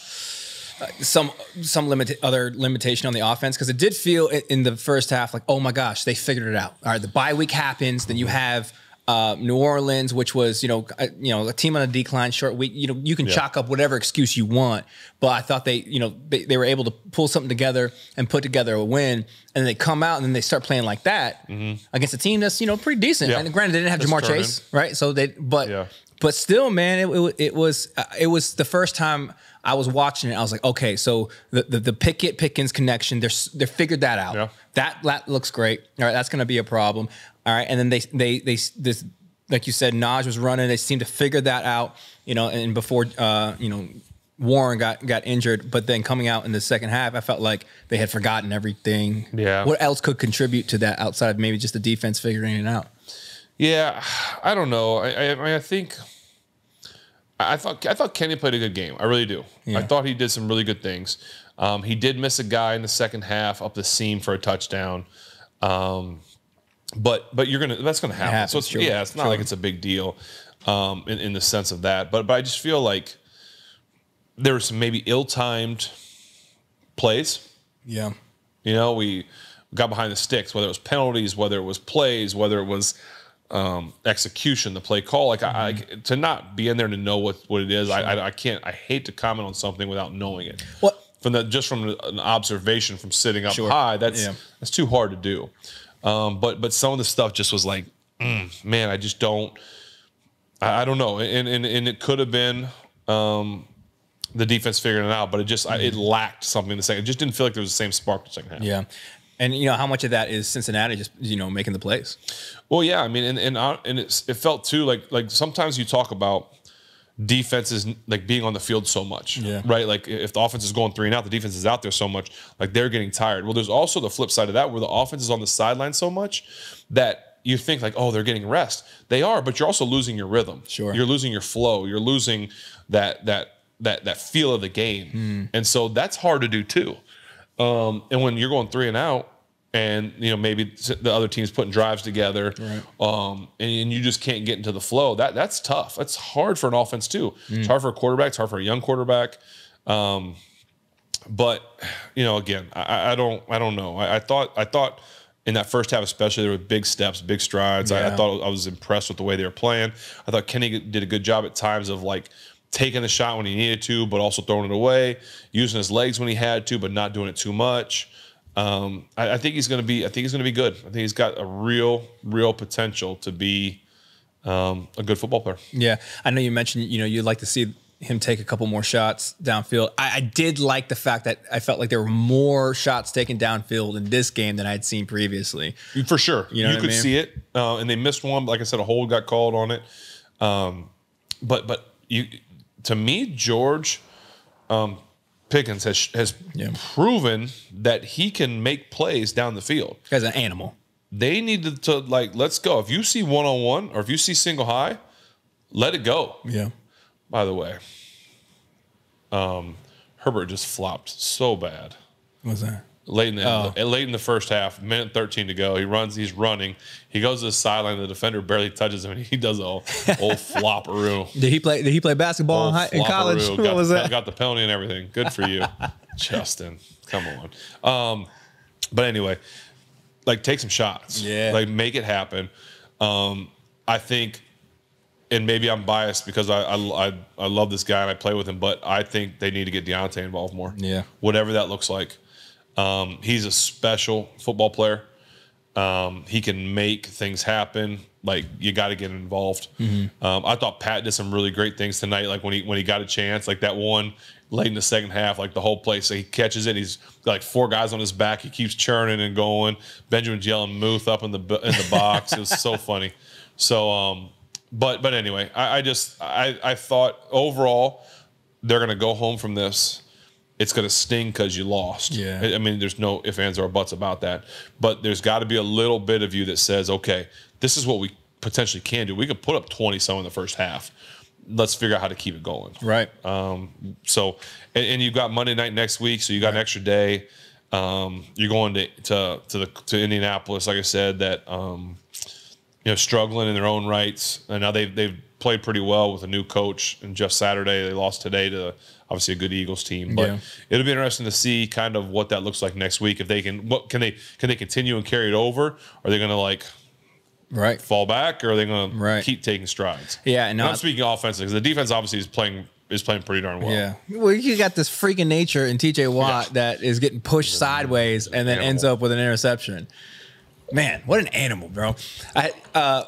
some some limit other limitation on the offense? Because it did feel in the first half like, oh my gosh, they figured it out. All right, the bye week happens, then you have uh, New Orleans, which was, you know, a, you know, a team on a decline, short week. You know, you can yeah. chalk up whatever excuse you want, but I thought they, you know, they, they were able to pull something together and put together a win. And then they come out and then they start playing like that mm-hmm. against a team that's, you know, pretty decent. Yeah. And granted, they didn't have that's Jamar turning. Chase, right? So they, but, yeah. but still, man, it, it, it was, uh, it was the first time I was watching it. I was like, okay, so the the, the Pickett Pickens connection, they're they figured that out. Yeah. That that looks great. All right, that's going to be a problem. All right, and then they they they this like you said, Najee was running. They seemed to figure that out, you know. And before uh, you know, Warren got got injured, but then coming out in the second half, I felt like they had forgotten everything. Yeah. What else could contribute to that outside of maybe just the defense figuring it out? Yeah, I don't know. I I, I, mean, I think. I thought I thought Kenny played a good game. I really do. Yeah. I thought he did some really good things. Um, he did miss a guy in the second half up the seam for a touchdown, um, but but you're gonna that's gonna happen. It happens, so it's, sure. yeah, it's not sure. like it's a big deal um, in, in the sense of that. But but I just feel like there were some maybe ill-timed plays. Yeah, you know, we got behind the sticks. Whether it was penalties, whether it was plays, whether it was. Um, execution, the play call, like mm-hmm. I, I to not be in there to know what, what it is. Sure. I, I I can't. I hate to comment on something without knowing it. What from the just from an observation from sitting up sure. high. That's yeah. that's too hard to do. Um, but but some of the stuff just was like, mm, man, I just don't. I, I don't know, and and and it could have been um, the defense figuring it out, but it just mm-hmm. I, it lacked something to say. It just didn't feel like there was the same spark to second half. Yeah. And, you know, how much of that is Cincinnati just, you know, making the plays? Well, yeah. I mean, and and, I, and it's, it felt, too, like like sometimes you talk about defenses, like, being on the field so much, yeah. right? Like, if the offense is going three and out, the defense is out there so much, like, they're getting tired. Well, there's also the flip side of that where the offense is on the sideline so much that you think, like, oh, they're getting rest. They are, but you're also losing your rhythm. Sure. You're losing your flow. You're losing that, that, that, that feel of the game. Mm. And so that's hard to do, too. Um, and when you're going three and out, and you know maybe the other team's putting drives together, right. um, and, and you just can't get into the flow. That that's tough. That's hard for an offense too. Mm. It's hard for a quarterback. It's hard for a young quarterback. Um, but you know, again, I, I don't, I don't know. I, I thought, I thought in that first half especially there were big steps, big strides. Yeah. I, I thought I was impressed with the way they were playing. I thought Kenny did a good job at times of like. Taking the shot when he needed to, but also throwing it away, using his legs when he had to, but not doing it too much. Um, I, I think he's going to be. I think he's going to be good. I think he's got a real, real potential to be um, a good football player. Yeah, I know you mentioned. You know, you'd like to see him take a couple more shots downfield. I, I did like the fact that I felt like there were more shots taken downfield in this game than I had seen previously. For sure, you know, you could I mean? see it, uh, and they missed one. Like I said, a hold got called on it, um, but but you. To me, George um, Pickens has has yeah. proven that he can make plays down the field. As an animal. They needed to, like, let's go. If you see one-on-one or if you see single high, let it go. Yeah. By the way, um, Herbert just flopped so bad. What's that? Late in the oh. late in the first half, minute thirteen to go. He runs. He's running. He goes to the sideline. The defender barely touches him, and he does a old flopperoo. Did he play? Did he play basketball in, high, in college? Got, what was that? Got the penalty and everything. Good for you, Justin. Come on. Um, but anyway, like take some shots. Yeah. Like make it happen. Um, I think, and maybe I'm biased because I, I I I love this guy and I play with him, but I think they need to get Deontay involved more. Yeah. Whatever that looks like. Um, he's a special football player. Um, he can make things happen. Like you got to get involved. Mm-hmm. Um, I thought Pat did some really great things tonight. Like when he when he got a chance, like that one late in the second half, like the whole play. So he catches it. He's got like four guys on his back. He keeps churning and going. Benjamin's yelling "Muth" up in the in the box. It was so funny. So, um, but but anyway, I, I just I I thought overall they're gonna go home from this. It's going to sting because you lost. Yeah. I mean, there's no ifs, ands, or buts about that. But there's got to be a little bit of you that says, okay, this is what we potentially can do. We could put up twenty-some in the first half. Let's figure out how to keep it going. Right. Um, so, and, and you've got Monday night next week, so you got right. an extra day. Um, you're going to to to, the, to Indianapolis, like I said, that um, you know struggling in their own rights. And now they've, they've played pretty well with a new coach and Jeff Saturday. They lost today to – obviously a good Eagles team, but yeah. it'll be interesting to see kind of what that looks like next week. If they can, what can they can they continue and carry it over? Are they going to like right. fall back, or are they going right. to keep taking strides? Yeah, and, and I'm speaking offensively, because the defense obviously is playing is playing pretty darn well. Yeah, well, you got this freak of nature in T J Watt yeah. that is getting pushed sideways an and then animal. ends up with an interception. Man, what an animal, bro! I, uh,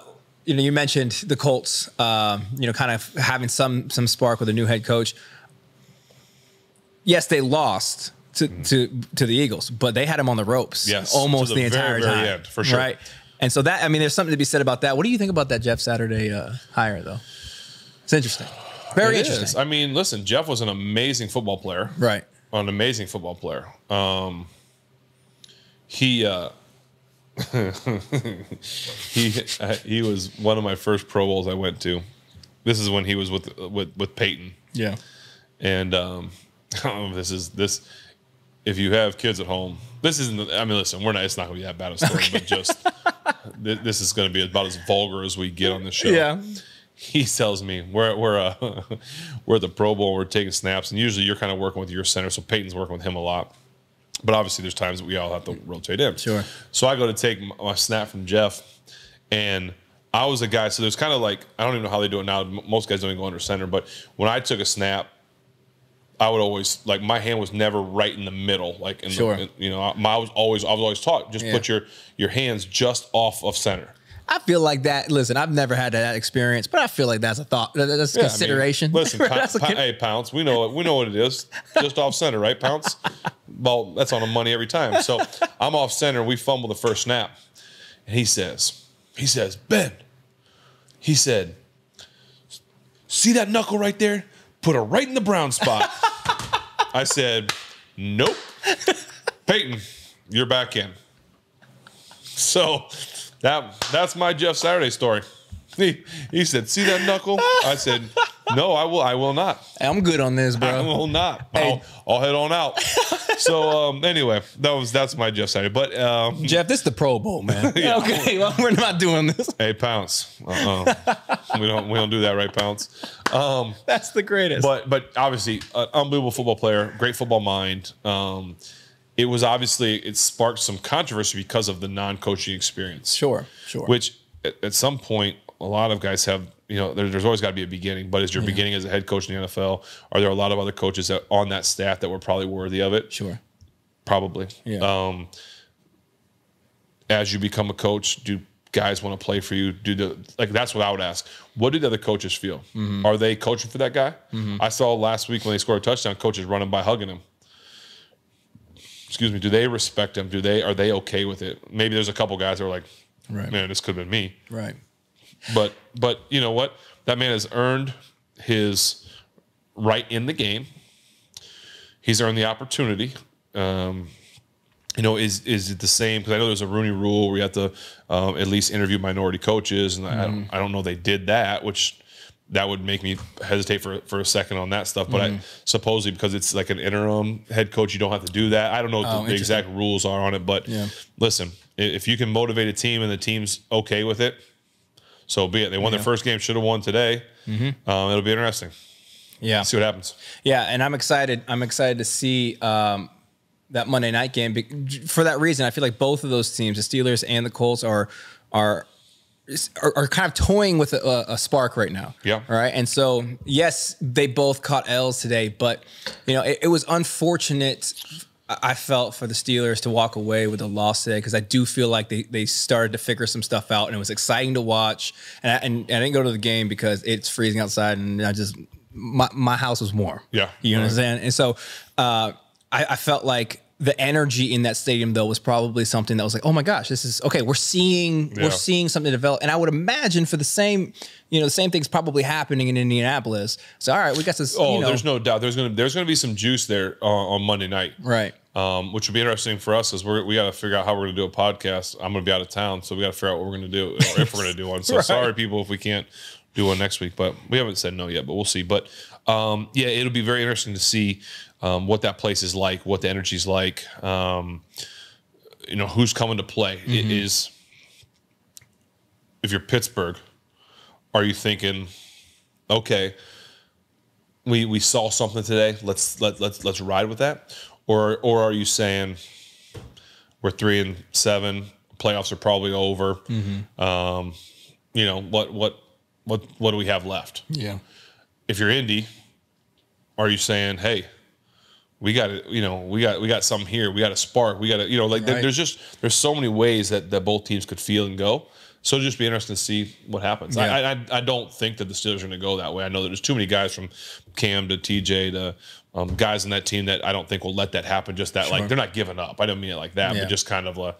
you know, you mentioned the Colts, um, you know, kind of having some some spark with a new head coach. Yes, they lost to mm. to to the Eagles, but they had him on the ropes, yes, almost the, the entire very, very time, end, for sure. Right, and so that I mean, there's something to be said about that. What do you think about that Jeff Saturday uh, hire, though? It's interesting, very it interesting. Is. I mean, listen, Jeff was an amazing football player, right? An amazing football player. Um, he. Uh, he uh, he was one of my first Pro Bowls I went to. This is when he was with with with Peyton. Yeah, and um, I don't know if this is this. If you have kids at home, this isn't. The, I mean, listen, we're not. It's not going to be that bad a story, okay. but just th this is going to be about as vulgar as we get on the show. Yeah, he tells me we're we're uh, we're at the Pro Bowl. We're taking snaps, and usually you're kind of working with your center, so Peyton's working with him a lot. But obviously, there's times that we all have to rotate in. Sure. So I go to take my snap from Jeff, and I was a guy. So there's kind of like, I don't even know how they do it now. Most guys don't even go under center. But when I took a snap, I would always, like, my hand was never right in the middle. Like, in sure. the, you know, I, I was always, I was always taught just yeah. put your your hands just off of center. I feel like that. Listen, I've never had that experience, but I feel like that's a thought. That's a yeah, consideration. I mean, listen, that's a hey, Pounce, we know we know what it is. Just off center, right, Pounce? Well, that's on the money every time. So I'm off center. We fumble the first snap, and he says, he says, Ben, he said, see that knuckle right there? Put her right in the brown spot. I said, nope. Peyton, you're back in. So. That, that's my Jeff Saturday story. He, he said, see that knuckle? I said, no, I will I will not. I'm good on this, bro. I will not. Hey. I'll, I'll head on out. So, um, anyway, that was that's my Jeff Saturday. But um, Jeff, this is the Pro Bowl, man. yeah. Okay, well, we're not doing this. Hey, Pounce. Uh-uh. we, don't, we don't do that, right, Pounce? Um, that's the greatest. But, but obviously, an unbelievable football player, great football mind. Um It was obviously, it sparked some controversy because of the non-coaching experience. Sure, sure. Which at, at some point, a lot of guys have, you know, there, there's always got to be a beginning, but is your yeah. beginning as a head coach in the N F L? Are there a lot of other coaches that, on that staff that were probably worthy of it? Sure. Probably. Yeah. Um, as you become a coach, do guys want to play for you? Do the, like, that's what I would ask. What do the other coaches feel? Mm-hmm. Are they coaching for that guy? Mm-hmm. I saw last week when they scored a touchdown, coaches running by hugging him. Excuse me, do they respect him? Do they are they okay with it? Maybe there's a couple guys that are like, right. man, this could have been me. Right. But but you know what? That man has earned his right in the game. He's earned the opportunity. Um, you know, is is it the same? Because I know there's a Rooney Rule where you have to um, at least interview minority coaches, and mm. I don't I don't know they did that, which that would make me hesitate for, for a second on that stuff. But mm-hmm. I supposedly because it's like an interim head coach, you don't have to do that. I don't know what oh, the exact rules are on it, but yeah. listen, if you can motivate a team and the team's okay with it, so be it. They won yeah. their first game, should have won today. Mm-hmm. um, it'll be interesting. Yeah. Let's see what happens. Yeah, and I'm excited. I'm excited to see um, that Monday night game. For that reason, I feel like both of those teams, the Steelers and the Colts, are are – Are, are kind of toying with a, a spark right now. Yeah. All right. And so, yes, they both caught L's today, but, you know, it, it was unfortunate, I felt, for the Steelers to walk away with a loss today, because I do feel like they, they started to figure some stuff out, and it was exciting to watch. And I, and, and I didn't go to the game because it's freezing outside, and I just, my, my house was warm. Yeah. You know right. what I'm saying? And so uh, I, I felt like the energy in that stadium, though, was probably something that was like, oh my gosh, this is okay. We're seeing, yeah. we're seeing something develop, and I would imagine for the same, you know, the same thing's probably happening in Indianapolis. So, all right, we got this. Oh, you know, there's no doubt. There's gonna there's gonna be some juice there uh, on Monday night, right? Um, which would be interesting for us, because we we got to figure out how we're gonna do a podcast. I'm gonna be out of town, so we got to figure out what we're gonna do, or if we're gonna do one. So, right. sorry people if we can't do one next week, but we haven't said no yet, but we'll see. But um, yeah, it'll be very interesting to see. Um, what that place is like, what the energy's like, um, you know, who's coming to play. Mm-hmm. It is, if you're Pittsburgh, are you thinking, okay, we we saw something today, let's let let's let's ride with that, or or are you saying we're three and seven, playoffs are probably over. Mm-hmm. Um, you know, what, what, what, what do we have left? Yeah. If you're Indy, are you saying, hey, we got to, you know, we got, we got something here. We got a spark. We got to, you know, like right. there, there's just, there's so many ways that, that both teams could feel and go. So it'll just be interesting to see what happens. Yeah. I, I I don't think that the Steelers are going to go that way. I know that there's too many guys from Cam to T J to um, guys in that team that I don't think will let that happen. Just that, sure. like, they're not giving up. I don't mean it like that, yeah. but just kind of, uh,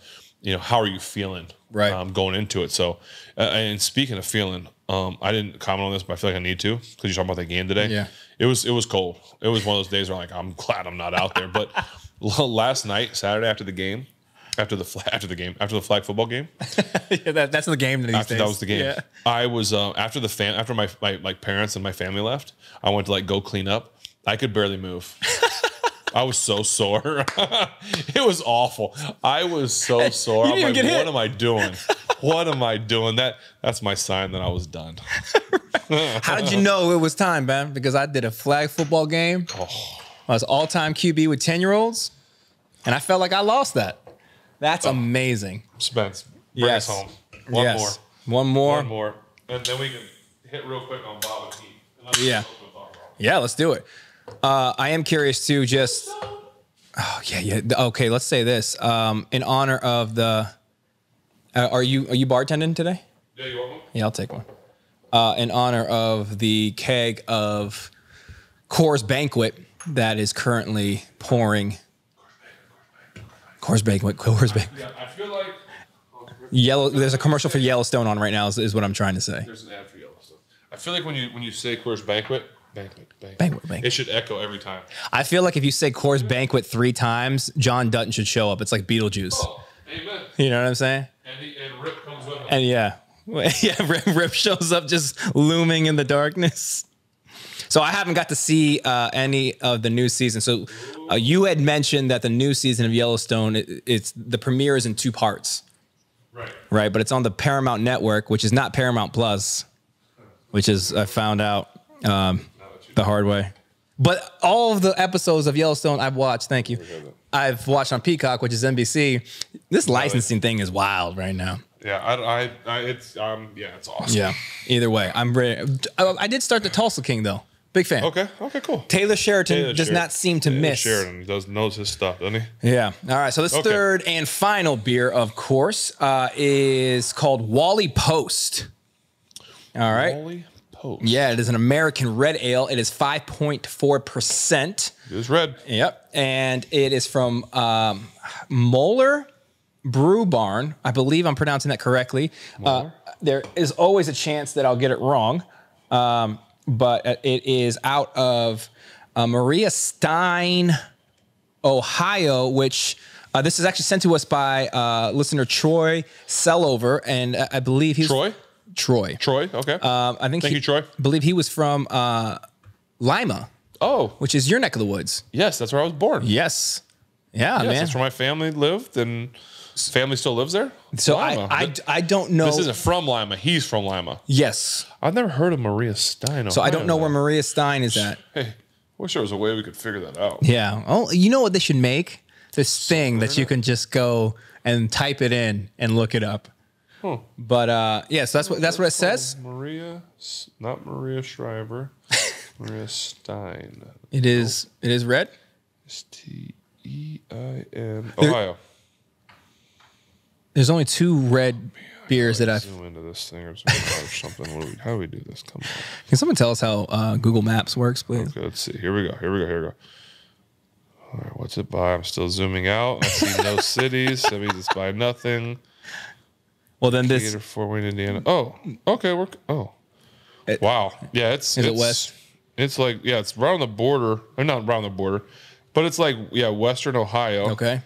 you know, how are you feeling right. um, going into it? So, uh, and speaking of feeling, um, I didn't comment on this, but I feel like I need to because you're talking about the game today. Yeah. It was, it was cold. It was one of those days where I'm like, I'm glad I'm not out there. But last night, Saturday after the game, After the after the game after the flag football game, yeah, that, that's the game these after days. That was the game. Yeah. I was uh, after the fam after my, my my parents and my family left. I went to like go clean up. I could barely move. I was so sore. It was awful. I was so sore. I'm like, what hit. am I doing? What am I doing? That that's my sign that I was done. How did you know it was time, man? Because I did a flag football game. Oh. I was all time Q B with ten year olds, and I felt like I lost that. That's amazing. Spence, bring yes. us home. One yes. more. One more. One more. And then we can hit real quick on Bob and Heath. And let's yeah. Yeah, let's do it. Uh, I am curious to just... Oh, yeah, yeah. Okay, let's say this. Um, in honor of the... Uh, are you are you bartending today? Yeah, you want one? Yeah, I'll take one. Uh, in honor of the keg of Coors Banquet that is currently pouring... Coors Banquet, Coors Banquet. Yeah, I feel like oh, Yellow. There's a commercial for Yellowstone on right now. Is, is what I'm trying to say. There's an ad for Yellowstone. I feel like when you when you say Coors Banquet, Banquet, Banquet, Banquet, Banquet, it should echo every time. I feel like if you say Coors Banquet three times, John Dutton should show up. It's like Beetlejuice. Oh, amen. You know what I'm saying? And, he, and Rip comes with him. And yeah, yeah, Rip shows up just looming in the darkness. So I haven't got to see uh, any of the new season. So uh, you had mentioned that the new season of Yellowstone, it, it's the premiere is in two parts, right? Right, but it's on the Paramount Network, which is not Paramount Plus, which is I found out um, the hard way. But all of the episodes of Yellowstone I've watched. Thank you. I've watched on Peacock, which is N B C. This licensing thing is wild right now. Yeah, I, I, I it's um, yeah, it's awesome. Yeah. Either way, I'm ready. I, I did start the Tulsa King though. Big fan. Okay. Okay. Cool. Taylor Sheridan Taylor does Sheridan. not seem to Taylor miss. Sheridan does knows his stuff, doesn't he? Yeah. All right. So this okay. third and final beer, of course, uh, is called Wally Post. All right. Wally Post. Yeah, it is an American red ale. It is five point four percent. It is red. Yep. And it is from um, Moeller Brew Barn. I believe I'm pronouncing that correctly. Uh, there is always a chance that I'll get it wrong. Um, But it is out of uh, Maria Stein, Ohio, which uh, this is actually sent to us by uh, listener Troy Sellover. And I believe he's... Troy? Troy. Troy, okay. Um, I think Thank he, you, Troy. believe he was from uh, Lima. Oh. Which is your neck of the woods. Yes, that's where I was born. Yes. Yeah, yes, man. That's where my family lived and... Family still lives there? So I, I I don't know. This isn't from Lima. He's from Lima. Yes. I've never heard of Maria Stein. So I don't know where Maria Stein is at. Hey, wish there was a way we could figure that out. Yeah. Oh, you know what they should make? This thing that you can just go and type it in and look it up. Huh. But uh, yeah, so that's what that's what it says. Maria, not Maria Shriver. Maria Stein. It is. It is red. S T E I N Ohio. There's only two red oh, beers I that I zoom into this thing or something. What do we, how do we do this? Come on. Can someone tell us how uh, Google Maps works, please? Okay, let's see. Here we go. Here we go. Here we go. All right, what's it by? I'm still zooming out. I see no cities. That means it's by nothing. Well, then Decatur, this Fort Wayne, Indiana. Oh, okay. We're oh, it, wow. Yeah, it's is it's, it west. It's like yeah, it's right on the border. Or not right on the border, but it's like yeah, Western Ohio. Okay.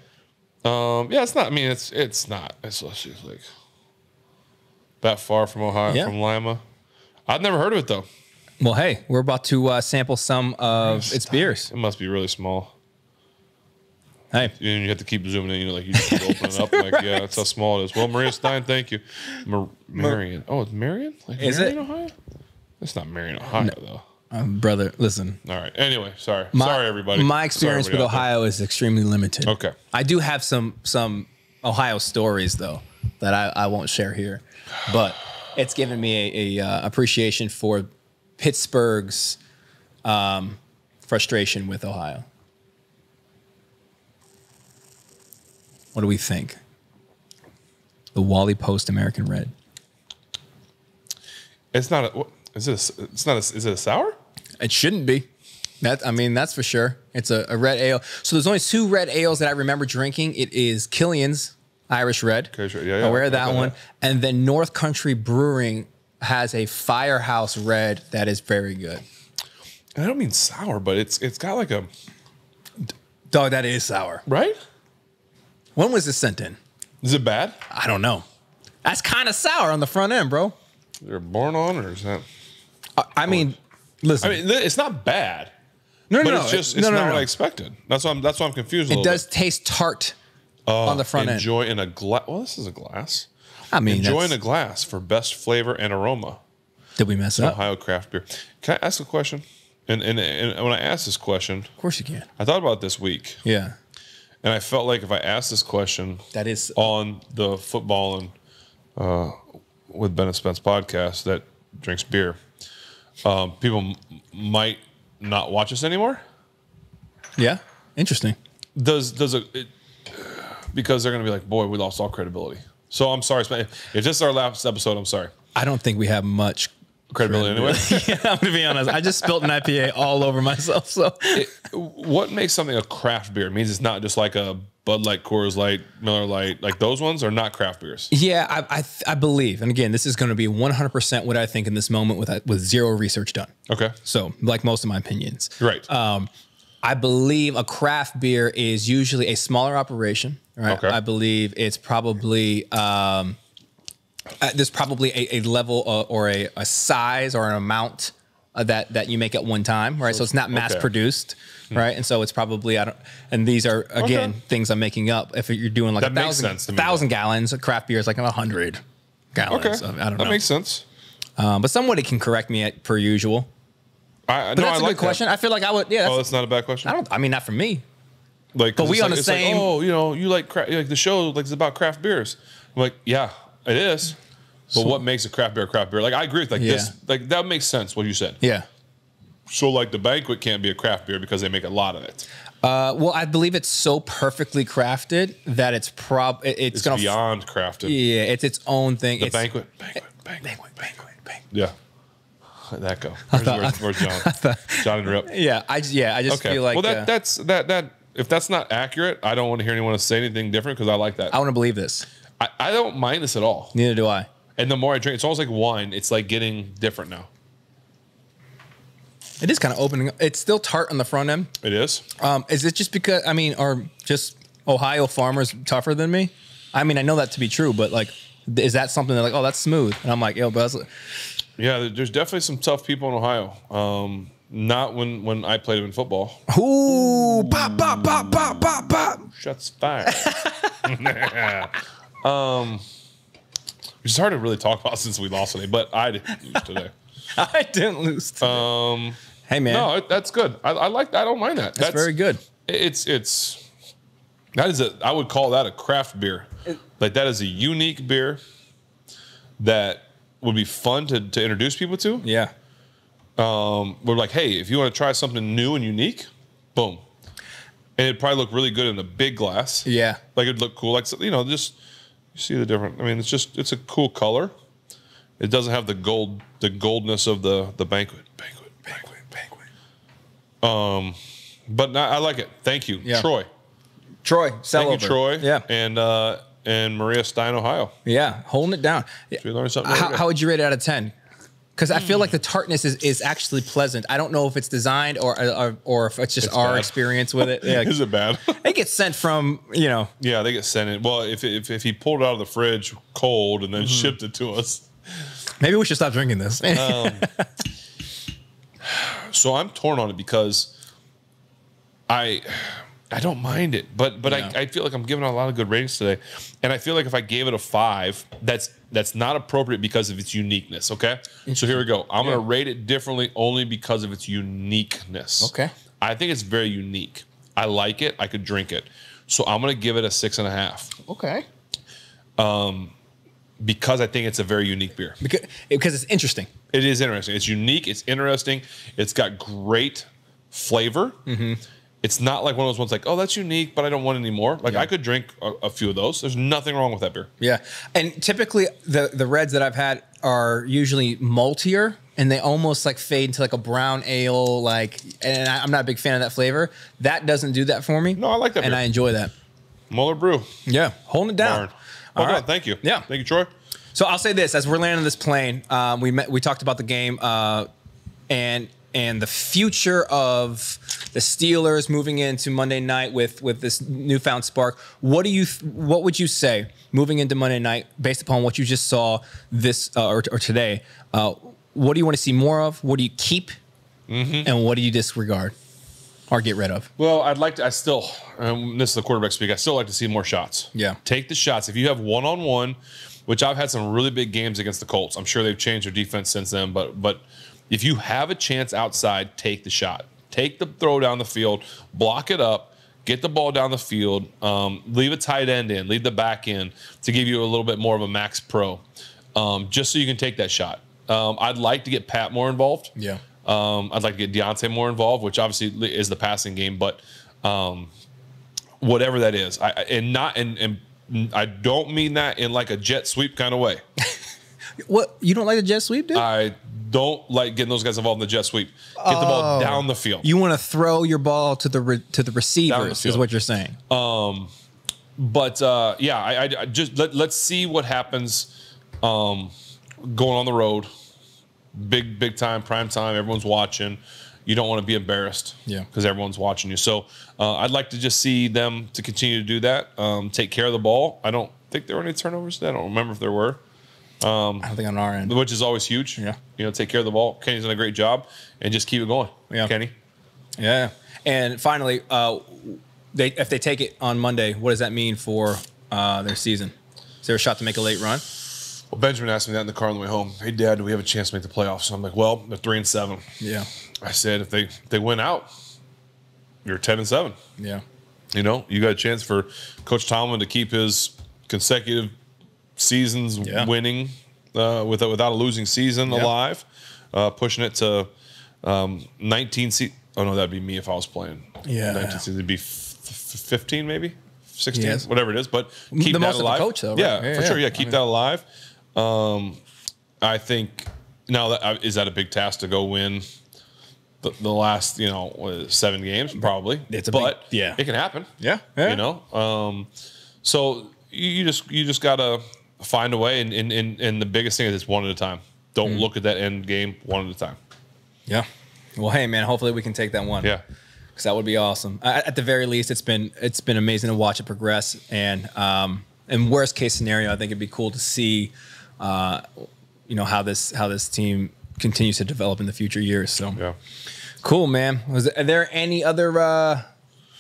Um, yeah, it's not, I mean, it's, it's not, it's like that far from Ohio, yeah. from Lima. I've never heard of it though. Well, hey, we're about to uh, sample some of it's its tiny. beers. It must be really small. Hey, you, you have to keep zooming in, you know, like you just keep opening it up. Right. Like, yeah, that's how small it is. Well, Maria Stein, thank you. Mar Marion. Oh, it's Marion? Like is Marion, it? Ohio? It's not Marion, Ohio no. though. Um, brother, listen. All right. Anyway, sorry. My, sorry, everybody. My experience sorry, everybody with Ohio is extremely limited. Okay. I do have some some Ohio stories, though, that I, I won't share here. But it's given me a, a uh, appreciation for Pittsburgh's um, frustration with Ohio. What do we think? The Wally Post American Red. It's not a. Is this? It it's not. A, is it a sour? It shouldn't be. That I mean, that's for sure. It's a, a red ale. So there's only two red ales that I remember drinking. It is Killian's Irish Red. Okay, sure. Yeah, yeah. Aware of that one. That. And then North Country Brewing has a Firehouse Red that is very good. And I don't mean sour, but it's it's got like a. Dog, that is sour, right? When was this sent in? Is it bad? I don't know. That's kind of sour on the front end, bro. They're born on, or is that? I, I mean, listen. I mean, it's not bad. No, no, no. It's just it's no, no, not no, no. what I expected. That's why I'm. That's why I'm confused. A it little does bit. taste tart uh, on the front enjoy end. Enjoy in a glass. Well, this is a glass. I mean, enjoy in a glass for best flavor and aroma. Did we mess Ohio up? Ohio craft beer. Can I ask a question? And, and and when I asked this question, of course you can. I thought about this week. Yeah. And I felt like if I asked this question, that is on the football and uh, with Ben and Spence podcast that drinks beer, um, people m might not watch us anymore. Yeah, interesting. Does does a it, because they're going to be like, boy, we lost all credibility. So I'm sorry, Spence. If this is our last episode, I'm sorry. I don't think we have much credibility, credibility. anyway. Yeah, I'm going to be honest. I just spilled an I P A all over myself. So it, what makes something a craft beer? It means it's not just like a Bud Light, Coors Light, Miller Light. Like those ones are not craft beers. Yeah, I I, I believe. And again, this is going to be one hundred percent what I think in this moment with with zero research done. Okay. So like most of my opinions. Right. Um, I believe a craft beer is usually a smaller operation. Right. Okay. I believe it's probably... Um, Uh, there's probably a, a level uh, or a, a size or an amount uh, that that you make at one time, right? So, so it's not mass okay. produced, hmm. right? And so it's probably I don't. And these are again okay. things I'm making up. If you're doing like that a thousand, makes sense to me, thousand gallons, craft beer is like a hundred gallons. Okay. Of, I don't that know. That makes sense. Um, but somebody can correct me at, per usual. I, I but no, that's I a like good that. question. I feel like I would. Yeah. That's, oh, that's not a bad question. I don't. I mean, not for me. Like, but we on like, the same. Like, oh, you know, you like craft, like the show, like it's about craft beers. I'm like, yeah. It is, but so, what makes a craft beer a craft beer? Like I agree with like yeah. this, like that makes sense what you said. Yeah. So like the banquet can't be a craft beer because they make a lot of it. Uh, well, I believe it's so perfectly crafted that it's prob it, it's, it's gonna beyond crafted. Yeah, it's its own thing. The it's, banquet, banquet, banquet, banquet, banquet, banquet. Yeah. How'd that go? Where's, thought, where's, where's John? Thought, John and Rip. Yeah, I just, yeah, I just okay. feel like well that uh, that's that that if that's not accurate, I don't want to hear anyone say anything different because I like that. I want to believe this. I, I don't mind this at all. Neither do I. And the more I drink, it's almost like wine. It's like getting different now. It is kind of opening up. It's still tart on the front end. It is. Um, is it just because, I mean, are just Ohio farmers tougher than me? I mean, I know that to be true, but like, is that something that like, oh, that's smooth? And I'm like, yo, but that's yeah, there's definitely some tough people in Ohio. Um, not when, when I played them in football. Ooh, pop, pop, pop, pop, pop, pop. Shots fired. Um, which is hard to really talk about since we lost today, but I didn't lose today. I didn't lose today. Um, hey man, no, it, that's good. I, I like that. I don't mind that. That's, that's very good. It's it's that is a I would call that a craft beer. It, like that is a unique beer that would be fun to to introduce people to. Yeah. Um, we're like, hey, if you want to try something new and unique, boom, and it'd probably look really good in a big glass. Yeah, like it'd look cool. Like you know just. See the different. I mean, it's just it's a cool color. It doesn't have the gold, the goldness of the the banquet, banquet, banquet, banquet. Um, but not, I like it. Thank you, yeah. Troy. Troy, Sellover. Thank you, Troy. Yeah, and uh, and Maria Stein, Ohio. Yeah, holding it down. We learned something. How, how would you rate it out of ten? Because I feel like the tartness is, is actually pleasant. I don't know if it's designed or or, or if it's just it's our bad. experience with it. Yeah, like, is it bad? They get sent from, you know. Yeah, they get sent in. Well, if, if, if he pulled it out of the fridge cold and then mm-hmm. shipped it to us. Maybe we should stop drinking this. um, so I'm torn on it because I I don't mind it. But but yeah. I, I feel like I'm giving out a lot of good ratings today. And I feel like if I gave it a five, that's that's not appropriate because of its uniqueness, okay? So here we go. I'm yeah. going to rate it differently only because of its uniqueness. Okay. I think it's very unique. I like it. I could drink it. So I'm going to give it a six and a half. Okay. Um, because I think it's a very unique beer. Because, because it's interesting. It is interesting. It's unique. It's interesting. It's got great flavor. Mm-hmm. It's not like one of those ones like, oh, that's unique, but I don't want any more. Like, yeah. I could drink a, a few of those. There's nothing wrong with that beer. Yeah. And typically the, the reds that I've had are usually maltier, and they almost like fade into like a brown ale. Like, and I, I'm not a big fan of that flavor. That doesn't do that for me. No, I like that beer. And I enjoy that. Muller Brew. Yeah. Holding it down. Darn. All right. Thank you. Yeah. Thank you, Troy. So I'll say this. As we're landing this plane, um, we met, we talked about the game uh, and and the future of the Steelers moving into Monday night with with this newfound spark. What do you what would you say moving into Monday night based upon what you just saw this uh, or, or today? Uh, what do you want to see more of? What do you keep, mm-hmm. and what do you disregard or get rid of? Well, I'd like to. I still, um, this is the quarterback speak. I still like to see more shots. Yeah, take the shots. If you have one on one, which I've had some really big games against the Colts. I'm sure they've changed their defense since then, but but. If you have a chance outside, take the shot. Take the throw down the field, block it up, get the ball down the field, um, leave a tight end in, leave the back end to give you a little bit more of a max pro, um, just so you can take that shot. Um, I'd like to get Pat more involved. Yeah. Um, I'd like to get Deontay more involved, which obviously is the passing game, but um, whatever that is. I, and not and, and I don't mean that in like a jet sweep kind of way. What, you don't like the jet sweep, dude? I don't like getting those guys involved in the jet sweep. Get oh, the ball down the field. You want to throw your ball to the re, to the receivers, the is what you're saying. Um, but uh, yeah, I, I, I just let, let's see what happens. Um, going on the road, big big time, prime time. Everyone's watching. You don't want to be embarrassed, yeah, because everyone's watching you. So uh, I'd like to just see them to continue to do that. Um, take care of the ball. I don't think there were any turnovers. I don't remember if there were. Um, I don't think on our end, which is always huge. Yeah, you know, take care of the ball. Kenny's done a great job, and just keep it going. Yeah, Kenny. Yeah, and finally, uh, they if they take it on Monday, what does that mean for uh, their season? Is there a shot to make a late run? Well, Benjamin asked me that in the car on the way home. Hey, Dad, do we have a chance to make the playoffs? So I'm like, well, they're three and seven. Yeah, I said if they if they win out, you're ten and seven. Yeah, you know, you got a chance for Coach Tomlin to keep his consecutive seasons yeah. winning uh, with a, without a losing season yeah. alive, uh, pushing it to um, nineteen. Se oh no, that'd be me if I was playing. Yeah, nineteen seasons, it'd be f fifteen, maybe sixteen, yes. whatever it is. But keep the that most alive. Of the coach, though, right? yeah, yeah, for yeah. sure. Yeah, keep I mean, that alive. Um, I think now that uh, is that a big task to go win the, the last you know seven games probably. It's a but big, yeah, it can happen. Yeah, yeah. you know. Um, so you, you just you just gotta. Find a way, and, and, and, and the biggest thing is it's one at a time. Don't mm. look at that end game, one at a time. Yeah. Well, hey, man, hopefully we can take that one. Yeah. Because that would be awesome. At the very least, it's been it's been amazing to watch it progress. And um, in worst case scenario, I think it'd be cool to see, uh, you know, how this how this team continues to develop in the future years. So, yeah. Cool, man. Was there, are there any other uh,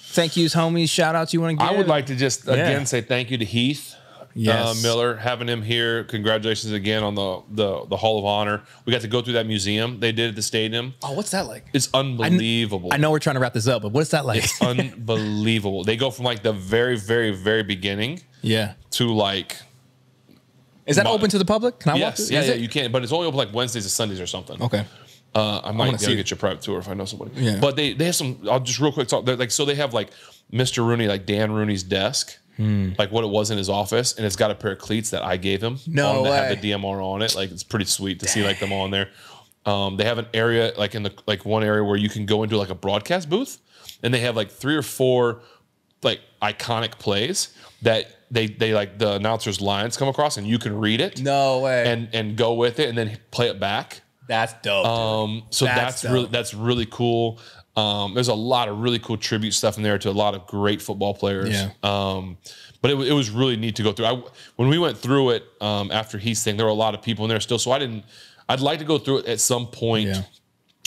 thank yous, homies, shout outs you want to give? I would like to just again yeah. say thank you to Heath. Yes. Uh, Miller, having him here. Congratulations again on the, the the Hall of Honor. We got to go through that museum they did at the stadium. Oh, what's that like? It's unbelievable. I, I know we're trying to wrap this up, but what's that like? It's unbelievable. They go from like the very, very, very beginning. Yeah. To like. Is that month. open to the public? Can I yes, walk through? Yeah, yeah, you can, but it's only open like Wednesdays and Sundays or something. Okay. Uh, I might see get your private tour if I know somebody. Yeah. But they they have some. I'll just real quick talk. They're like so they have like Mister Rooney, like Dan Rooney's desk. Hmm. Like what it was in his office, and it's got a pair of cleats that I gave him. No way. That have the D M R on it. Like it's pretty sweet to Dang. see like them on there. Um, they have an area like in the like one area where you can go into like a broadcast booth, and they have like three or four like iconic plays that they they like the announcers' lines come across, and you can read it. No way. And and go with it, and then play it back. That's dope. Um, so that's, that's dope. really that's really cool. Um, there's a lot of really cool tribute stuff in there to a lot of great football players. Yeah. Um, but it, it was really neat to go through. I, when we went through it um, after Heath's thing, there were a lot of people in there still. So I didn't, I'd like to go through it at some point yeah.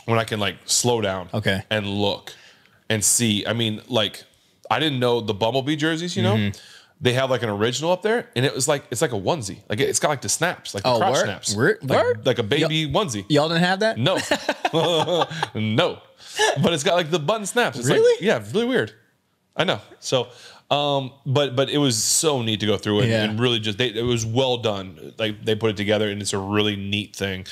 when I can like slow down okay. and look and see. I mean, like I didn't know the Bumblebee jerseys, you mm-hmm. know, they have like an original up there, and it was like, it's like a onesie. Like it's got like the snaps, like the oh, crotch word? snaps, word? Like, word? like a baby onesie. Y'all didn't have that? No, no. But it's got like the button snaps. It's really? Like, yeah, really weird. I know. So, um, but but it was so neat to go through it, yeah. and really just they, it was well done. Like they put it together, and it's a really neat thing.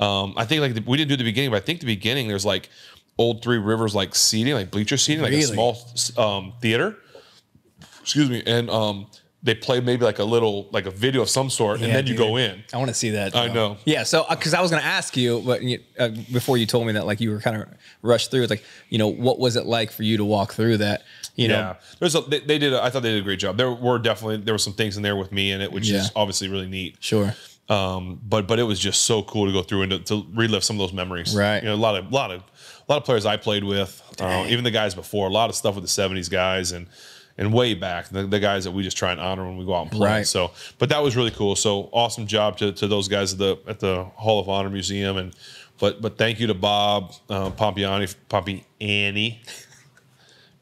Um, I think like the, we didn't do the beginning, but I think the beginning there's like old Three Rivers like seating, like bleacher seating, like really? a small um, theater. Excuse me, and um, they play maybe like a little like a video of some sort, yeah, and then dude. you go in. I want to see that. I know. Yeah, so because I was going to ask you, but you, uh, before you told me that, like you were kind of rushed through. It's like you know, what was it like for you to walk through that? You yeah. know, there's a, they, they did. A, I thought they did a great job. There were definitely there were some things in there with me in it, which yeah. is obviously really neat. Sure. Um, but but it was just so cool to go through and to, to relive some of those memories. Right. You know, a lot of lot of a lot of players I played with, uh, even the guys before. A lot of stuff with the seventies guys and. And way back, the, the guys that we just try and honor when we go out and play. Right. So, but that was really cool. So, awesome job to, to those guys at the at the Hall of Honor Museum. And but but thank you to Bob uh, Pompiani, Pompiani,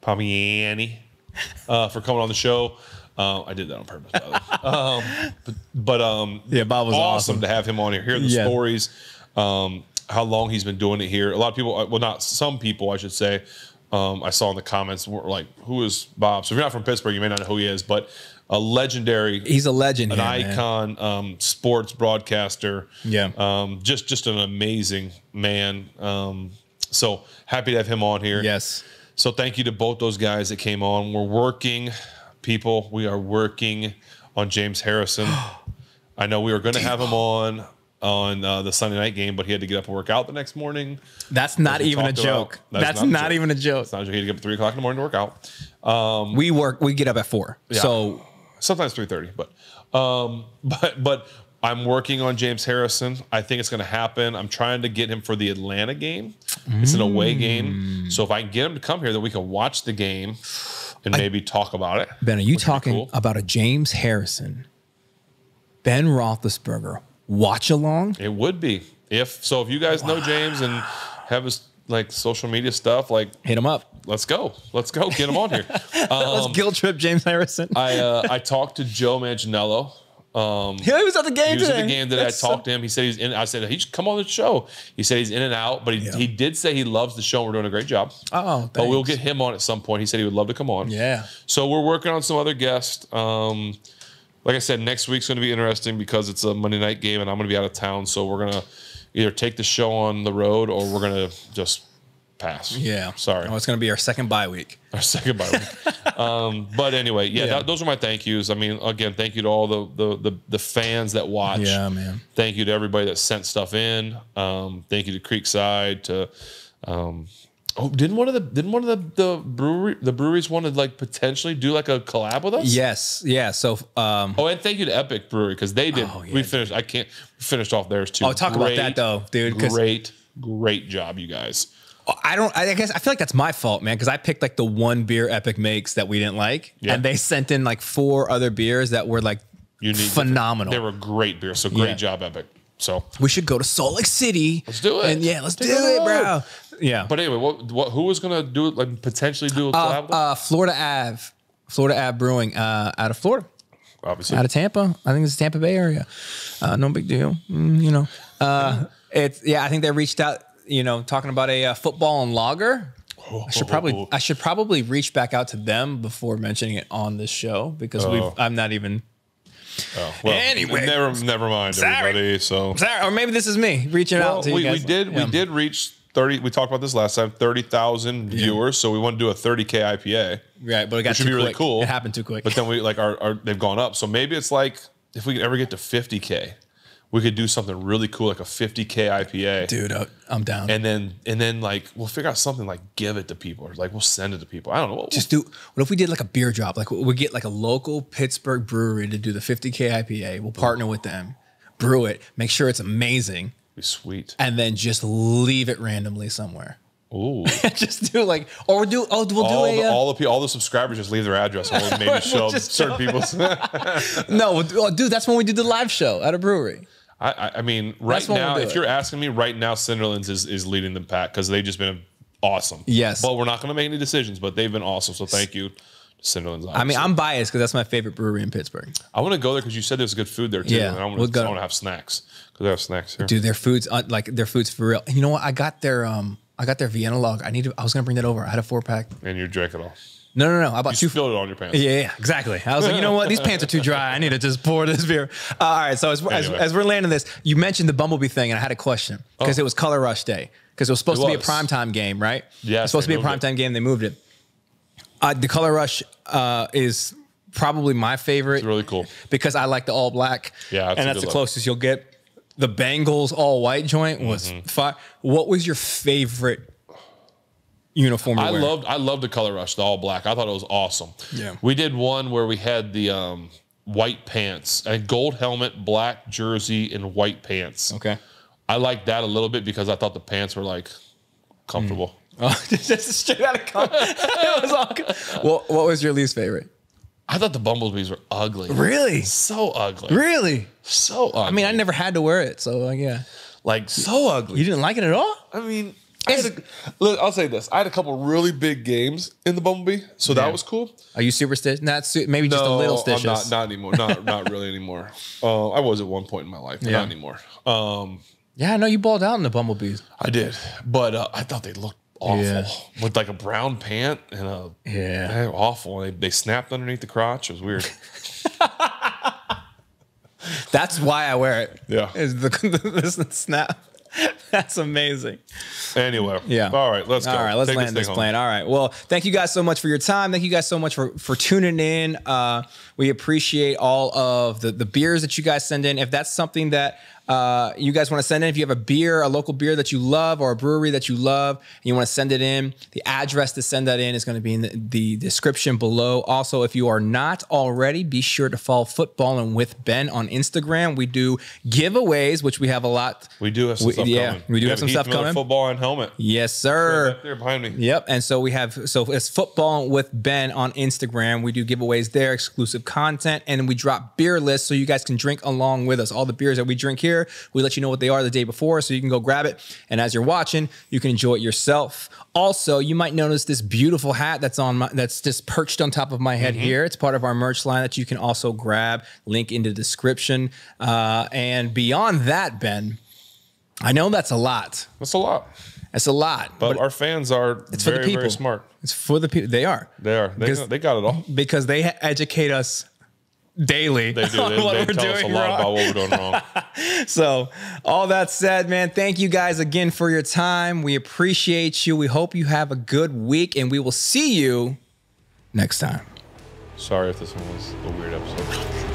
Pompiani, uh, for coming on the show. Uh, I did that on purpose, by the way. Um, but but um, yeah, Bob was awesome, awesome to have him on here. Hear the yeah. stories, um, how long he's been doing it here. A lot of people, well, not some people, I should say. Um, I saw in the comments, were like, who is Bob? So if you're not from Pittsburgh, you may not know who he is, but a legendary. He's a legend. An here, icon, um, sports broadcaster. Yeah. Um, just just an amazing man. Um, so happy to have him on here. Yes. So thank you to both those guys that came on. We're working, people. We are working on James Harrison. I know we were going to have him on. on uh, the Sunday night game, but he had to get up and work out the next morning. That's not even a joke. That's, That's not, not a joke. even a joke. It's not a joke. He had to get up at three o'clock in the morning to work out. Um, we work, we get up at four. Yeah. So sometimes three thirty, but, um, but, but I'm working on James Harrison. I think it's going to happen. I'm trying to get him for the Atlanta game. It's mm. an away game. So if I can get him to come here, then we can watch the game and I, maybe talk about it. Ben, are you talking cool. about a James Harrison, Ben Roethlisberger watch along? It would be if so. If you guys wow. know James and have his like social media stuff, like hit him up. Let's go. Let's go. Get him on here. Um, let's guilt trip James Harrison. I uh, I talked to Joe Manganiello. Um, he was at the game. He was today. at the game today. That's I talked so to him. He said he's in. I said he should come on the show. He said he's in and out, but he yeah. he did say he loves the show. We're doing a great job. Oh, thanks. But we'll get him on at some point. He said he would love to come on. Yeah. So we're working on some other guests. Um, Like I said, next week's going to be interesting because it's a Monday night game and I'm going to be out of town. So we're going to either take the show on the road or we're going to just pass. Yeah. Sorry. Oh, it's going to be our second bye week. Our second bye week. um, but anyway, yeah, yeah. That, those are my thank yous. I mean, again, thank you to all the, the, the, the fans that watch. Yeah, man. Thank you to everybody that sent stuff in. Um, thank you to Creekside, to um, – Oh, didn't one of the didn't one of the the brewery the breweries want to like potentially do like a collab with us? Yes, yeah. So, um, oh, and thank you to Epic Brewery because they did. Oh, yeah, we finished. Dude. I can't finished off theirs too. Oh, talk great, about that though, dude. Great, great job, you guys. I don't. I guess I feel like that's my fault, man, because I picked like the one beer Epic makes that we didn't like, yeah. and they sent in like four other beers that were like unique, phenomenal. They were great beers. So great yeah. job, Epic. So we should go to Salt Lake City. Let's do it. And yeah, let's do, do it, bro. Yeah. But anyway, what, what, who was going to do it, like potentially do a collab? Uh, uh, Florida Ave. Florida Ave Brewing uh, out of Florida. Obviously. Out of Tampa. I think it's the Tampa Bay area. Uh, no big deal. Mm, you know. Uh, it's Yeah, I think they reached out, you know, talking about a uh, football and lager. I should probably I should probably reach back out to them before mentioning it on this show because oh. we've, I'm not even... Oh, well, anyway, never, never mind, sorry. everybody. So, sorry. Or maybe this is me reaching well, out to you we, guys. We did, yeah. we did reach thirty. We talked about this last time. Thirty thousand viewers. Yeah. So we want to do a thirty K I P A. Right, but it got too be quick. Really cool. It happened too quick. But then we like our, our they've gone up. So maybe it's like if we could ever get to fifty K, we could do something really cool like a fifty K I P A. Dude, I'm down. And then and then like we'll figure out something like give it to people or like we'll send it to people. I don't know. What, Just do. What if we did like a beer drop? Like we get like a local Pittsburgh brewery to do the fifty K I P A. We'll partner with them, brew it, make sure it's amazing. Be sweet. And then just leave it randomly somewhere. Ooh. Just do like, or we'll do, oh, we'll all do the, a, all the all the subscribers just leave their address. Or we'll maybe show we'll certain people's. No, dude, that's when we did the live show at a brewery. I, I mean, right now, if it. you're asking me right now, Cinderlands is, is leading the pack because they've just been awesome. Yes. Well, we're not going to make any decisions, but they've been awesome. So thank you to Cinderlands. Obviously. I mean, I'm biased because that's my favorite brewery in Pittsburgh. I want to go there because you said there's good food there, too. Yeah, and I want we'll to have snacks because they have snacks here. Dude, their food's, like, their food's for real. And you know what? I got their um, I got their Vienna log. I need to, I was going to bring that over. I had a four pack. And you drank it all. No, no, no. I bought you two. You spilled it on your pants. Yeah, yeah, exactly. I was like, you know what? These pants are too dry. I need to just pour this beer. Uh, all right. So as, anyway. as, as we're landing this, you mentioned the Bumblebee thing, and I had a question because oh. it was Color Rush Day because it was supposed it was. to be a primetime game, right? Yeah. It was supposed to be a primetime game. They moved it. Uh, the Color Rush uh, is probably my favorite. It's really cool. Because I like the all black. Yeah. That's and that's the look. closest you'll get. The Bengals all white joint was mm-hmm. fire. What was your favorite uniform I wearing? loved I loved the Color Rush, the all black. I thought it was awesome. Yeah. We did one where we had the um white pants, a gold helmet, black jersey, and white pants. Okay. I liked that a little bit because I thought the pants were like comfortable. Mm. Oh, that's straight out of comfort. It was all good. Well, what was your least favorite? I thought the bumblebees were ugly. Really? So ugly. Really? So ugly. I mean, I never had to wear it, so like, yeah. Like, so ugly. You didn't like it at all? I mean, I a, look, I'll say this. I had a couple really big games in the Bumblebee, so yeah. that was cool. Are you superstitious? Not su maybe no, just a little stitious. Not, not anymore. Not not really anymore. Uh, I was at one point in my life, but yeah. not anymore. Um, yeah, I know you balled out in the Bumblebees. I did, but uh, I thought they looked awful yeah. with like a brown pant and a yeah, they were awful. They they snapped underneath the crotch. It was weird. That's why I wear it. Yeah, is the, the snap. That's amazing. Anyway. Yeah. All right, let's go. All right, let's Take land this, this plane. Home. All right. Well, thank you guys so much for your time. Thank you guys so much for, for tuning in. Uh, we appreciate all of the, the beers that you guys send in. If that's something that uh, you guys want to send in, if you have a beer, a local beer that you love or a brewery that you love, and you want to send it in, the address to send that in is going to be in the, the description below. Also, if you are not already, be sure to follow Football and With Ben on Instagram. We do giveaways, which we have a lot. We do have some we, stuff yeah, coming. We do we have, have some Heath stuff Miller coming. Football and helmet. Yes, sir. Right back there behind me. Yep. And so we have, so it's Football With Ben on Instagram. We do giveaways there, exclusive content, and we drop beer lists so you guys can drink along with us. All the beers that we drink here, we let you know what they are the day before, so you can go grab it. And as you're watching, you can enjoy it yourself. Also, you might notice this beautiful hat that's on my, that's just perched on top of my head mm-hmm. here. It's part of our merch line that you can also grab. Link in the description. Uh, and beyond that, Ben, I know that's a lot. That's a lot. That's a lot. But, but our fans are it's very, for the people. very smart. It's for the people. They are. They are. They, know, they got it all. Because they educate us daily. They do. They, they we're tell us a lot wrong. about what we're doing wrong. So all that said, man, thank you guys again for your time. We appreciate you. We hope you have a good week, and we will see you next time. Sorry if this one was a weird episode.